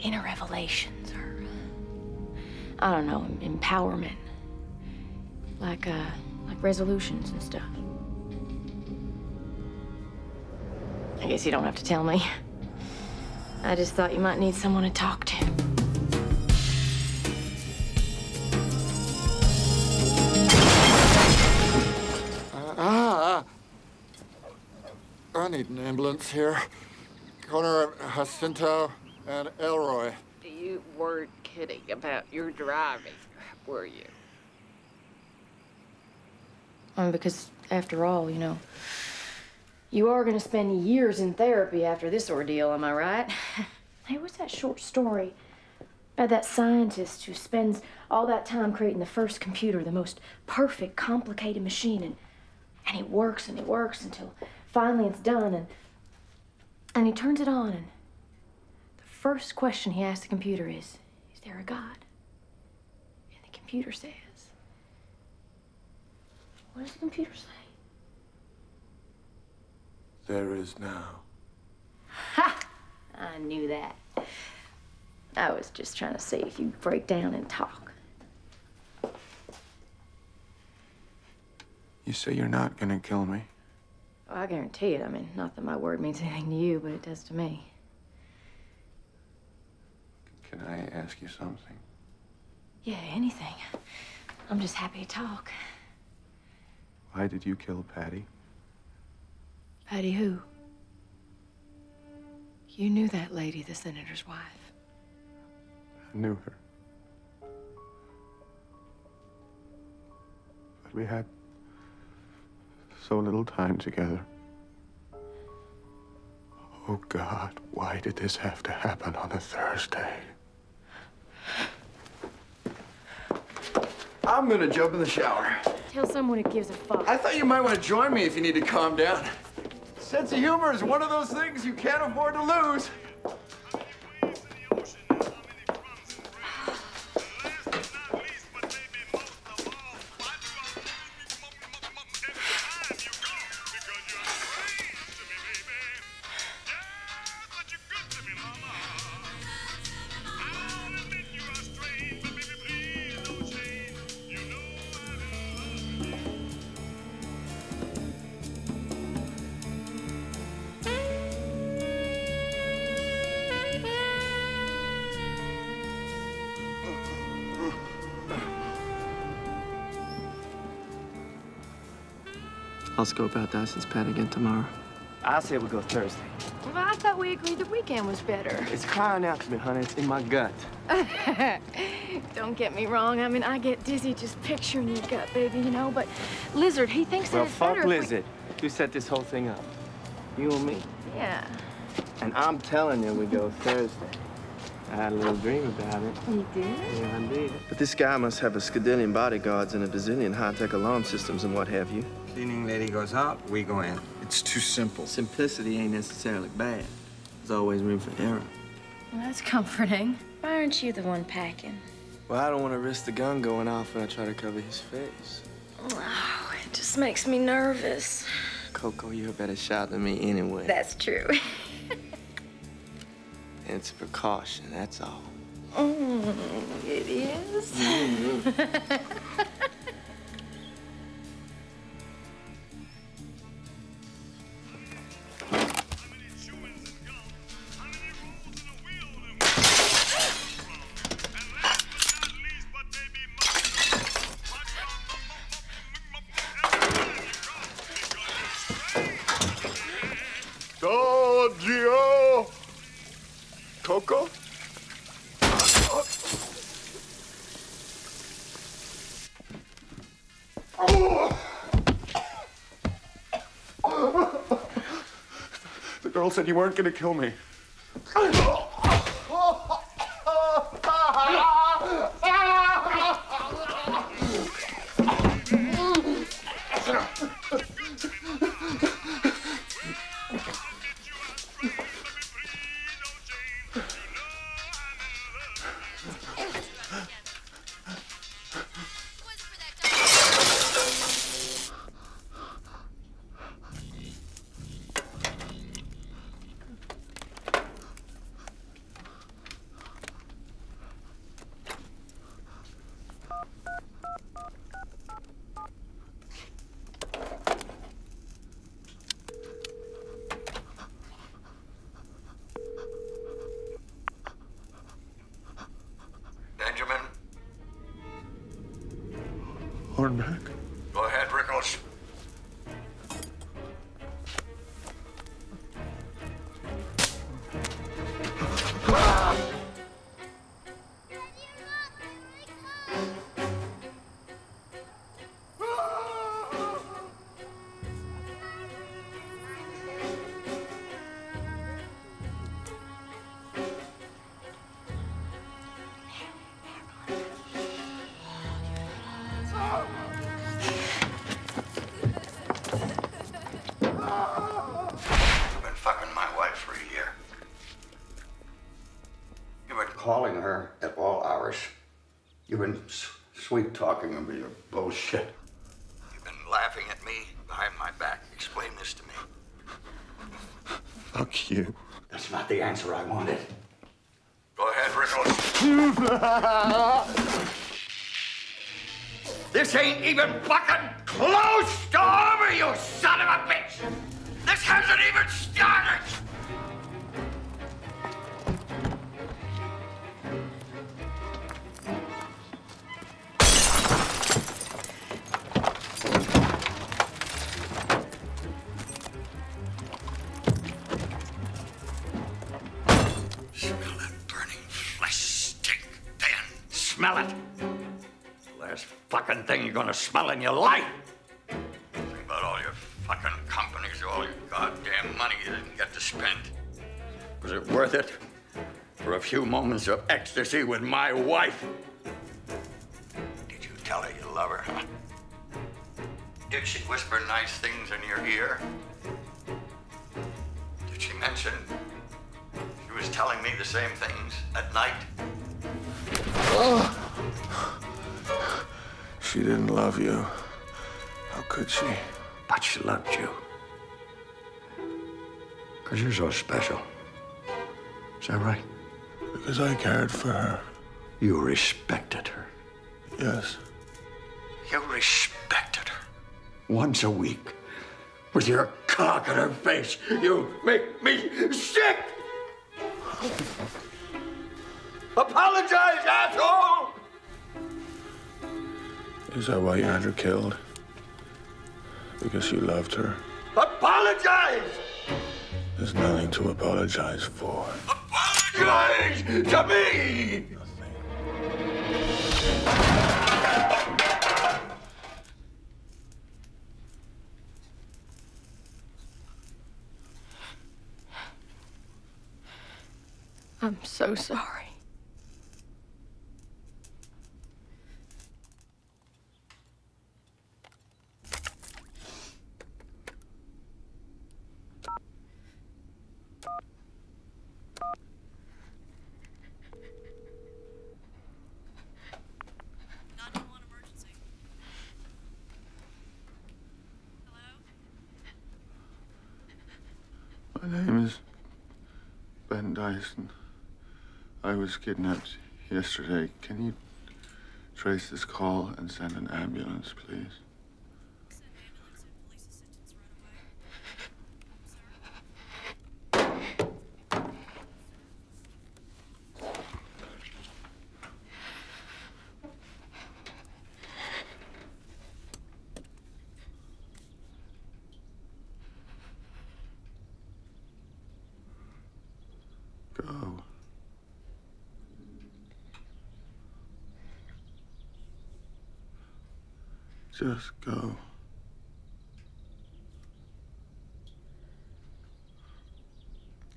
inner revelations or, I don't know, empowerment. Like, uh, like resolutions and stuff. I guess you don't have to tell me. I just thought you might need someone to talk to. Uh, ah, I need an ambulance here. corner of Jacinto and Elroy. You weren't kidding about your driving, were you? Um, because after all, you know, you are going to spend years in therapy after this ordeal, am I right? Hey, what's that short story about that scientist who spends all that time creating the first computer, the most perfect, complicated machine, and, and it works and it works until finally it's done, and, and he turns it on, and the first question he asks the computer is, is there a God? And the computer says, what does the computer say? There is now. Ha! I knew that. I was just trying to see if you'd break down and talk. You say you're not gonna kill me? Well, I guarantee it. I mean, not that my word means anything to you, but it does to me. Can I ask you something? Yeah, anything. I'm just happy to talk. Why did you kill Patty? Patty who? You knew that lady, the senator's wife. I knew her. But we had so little time together. Oh, God, why did this have to happen on a Thursday? I'm gonna jump in the shower. Tell someone who gives a fuck. I thought you might want to join me if you need to calm down. Sense of humor is one of those things you can't afford to lose. Let's go about Dyson's pad again tomorrow. I say we go Thursday. Well, I thought we agreed the weekend was better. It's crying out to me, honey. It's in my gut. Don't get me wrong. I mean, I get dizzy just picturing your gut, baby, you know? But Lizard, he thinks well, that it's better. Well, fuck Lizard. We... You set this whole thing up. You and me. Yeah. And I'm telling you, we go Thursday. I had a little dream about it. You did? Yeah, I did. But this guy must have a skadillion bodyguards and a bazillion high-tech alarm systems and what have you. Cleaning lady goes out, we go in. It's too simple. Simplicity ain't necessarily bad. There's always room for error. Well, that's comforting. Why aren't you the one packing? Well, I don't want to risk the gun going off when I try to cover his face. Oh, it just makes me nervous. Coco, you're a better shot than me anyway. That's true. It's a precaution, that's all. Mm, it is. Mm-hmm. Said you weren't gonna kill me. been sweet talking over your bullshit. You've been laughing at me behind my back. Explain this to me. Fuck you. That's not the answer I wanted. Go ahead, Rickles. This ain't even fucking close to over, you son of a bitch! This hasn't even started! Gonna smell in your life. Think about all your fucking companies, all your goddamn money you didn't get to spend. Was it worth it for a few moments of ecstasy with my wife? Did you tell her you love her, huh? Did she whisper nice things in your ear? Did she mention she was telling me the same things at night? Oh. She didn't love you. How could she? But she loved you. Because you're so special. Is that right? Because I cared for her. You respected her. Yes. You respected her. Once a week. With your cock in her face. You make me sick! Apologize, asshole! Is that why you had her killed? Because you loved her? Apologize! There's nothing to apologize for. Apologize to me! Nothing. I'm so sorry. My name is Ben Dyson. I was kidnapped yesterday. Can you trace this call and send an ambulance, please? Just go.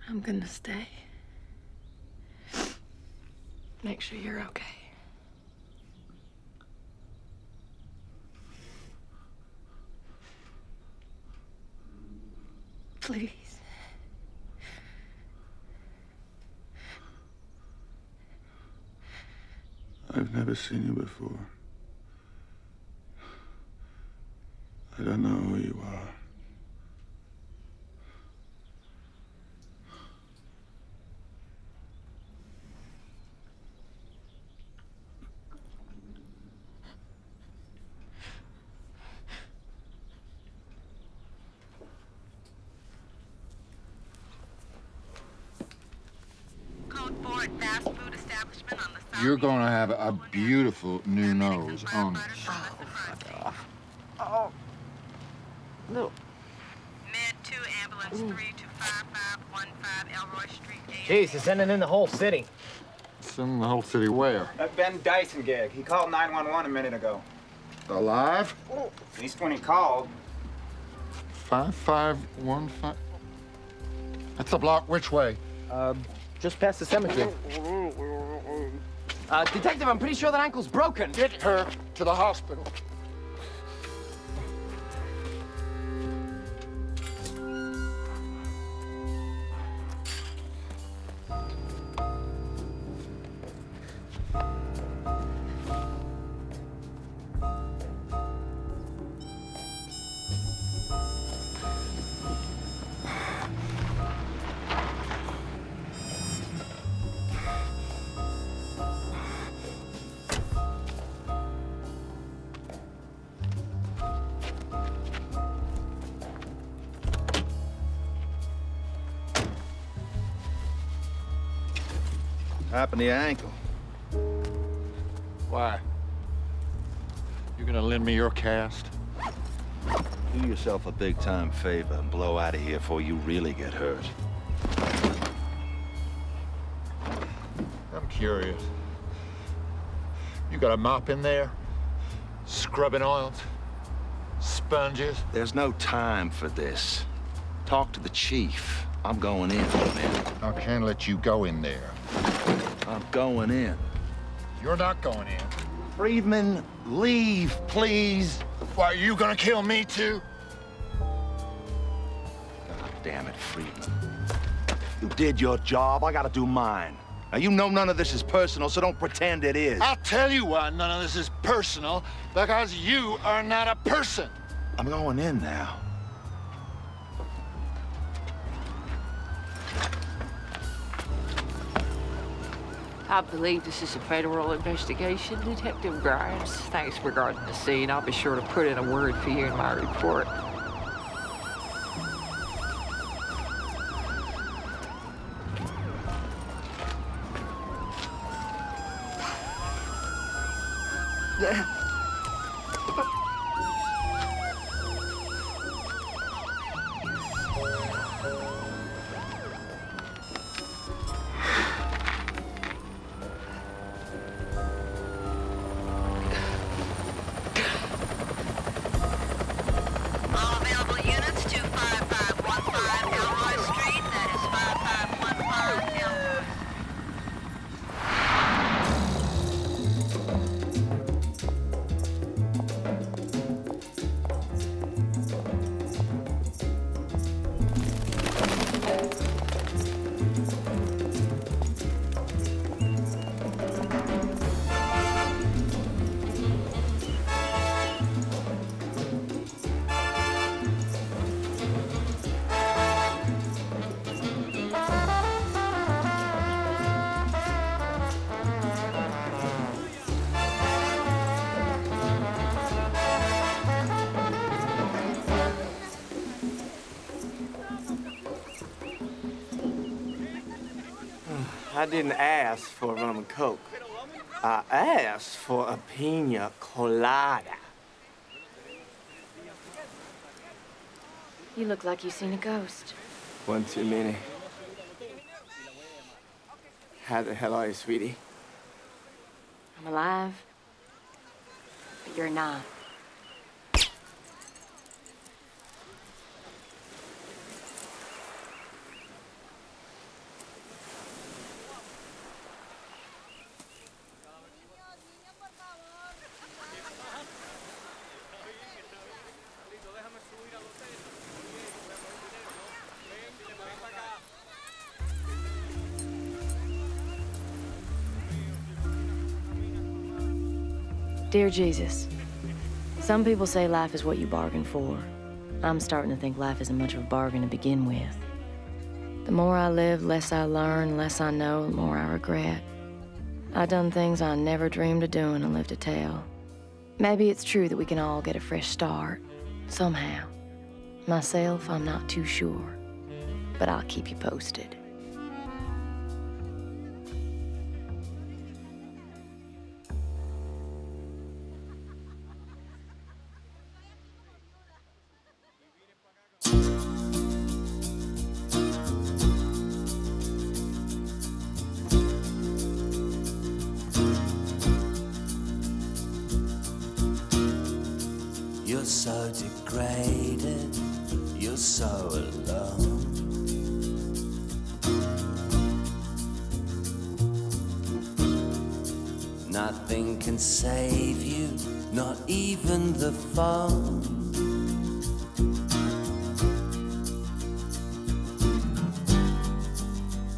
I'm gonna stay. Make sure you're okay. Please. I've never seen you before. I don't know who you are. Code four, fast food establishment on the south. You're going to have a beautiful new nose on this. Oh, fuck off. Oh. No. Med two ambulance three two five five one five Elroy Street. Jeez, it's sending in the whole city. Sending the whole city where? That Ben Dyson gig. He called nine one one a minute ago. Alive? Oh. At least when he called. Five five one five. That's the block. Which way? Uh, just past the cemetery. Uh, detective, I'm pretty sure that ankle's broken. Get her to the hospital. Happened to your ankle. Why? You're gonna lend me your cast? Do yourself a big-time favor and blow out of here before you really get hurt. I'm curious. You got a mop in there? Scrubbing oils? Sponges? There's no time for this. Talk to the chief. I'm going in for a minute. I can't let you go in there. I'm going in. You're not going in. Friedman, leave, please. Why, are you gonna kill me, too? God damn it, Friedman. You did your job. I gotta do mine. Now, you know none of this is personal, so don't pretend it is. I'll tell you why none of this is personal. Because you are not a person. I'm going in now. I believe this is a federal investigation, Detective Grimes. Thanks for guarding the scene. I'll be sure to put in a word for you in my report. I didn't ask for rum and coke. I asked for a piña colada. You look like you've seen a ghost. One too many. How the hell are you, sweetie? I'm alive, but you're not. Dear Jesus, some people say life is what you bargain for. I'm starting to think life isn't much of a bargain to begin with. The more I live, less I learn, less I know, the more I regret. I've done things I never dreamed of doing and lived to tell. Maybe it's true that we can all get a fresh start, somehow. Myself, I'm not too sure, but I'll keep you posted.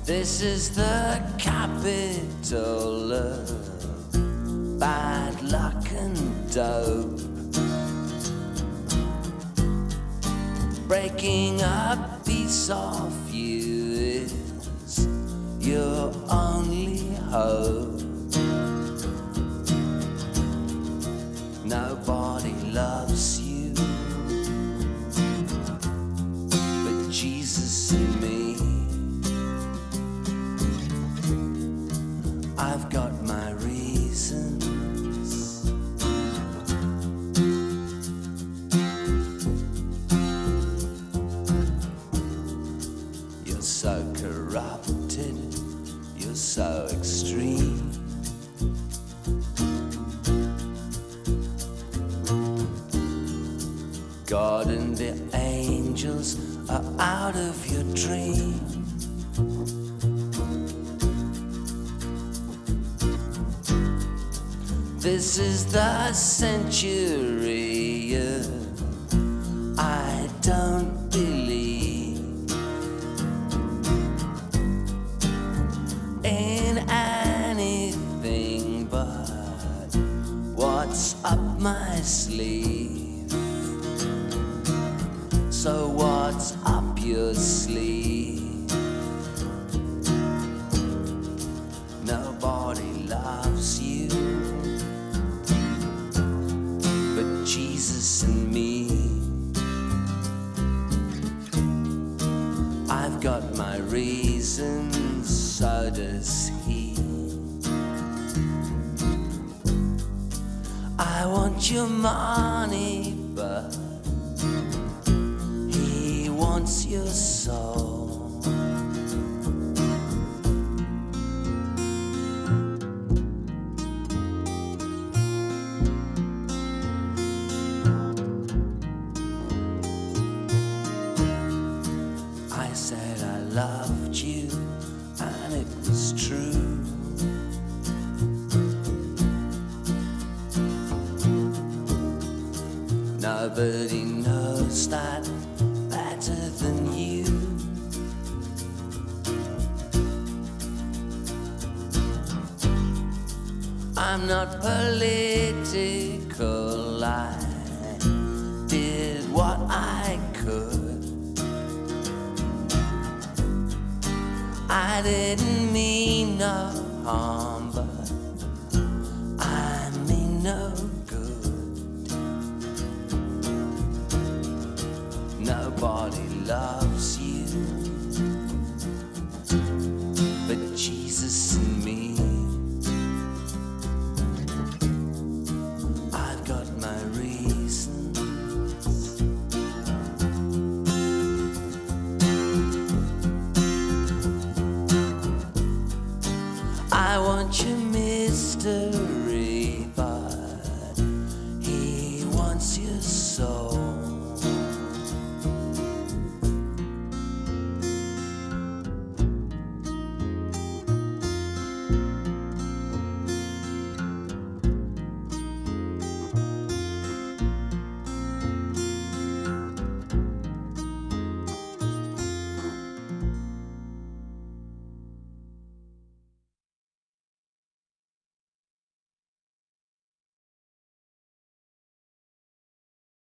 This is the capital of bad luck and dope. Breaking a piece off you is your only hope. Nobody loves you but Jesus and me. so extreme. God and the angels are out of your dream. This is the century I don't believe in anything but what's up my sleeve. So what's up your sleeve? Nobody loves you but Jesus and me. I've got my reasons, so does he. I want your money, but he wants your soul. Nobody knows that better than you. I'm not political, I did what I could. I didn't mean no harm, but I mean no good. Nobody loves you but Jesus and me. I've got my reasons. I want you, mister.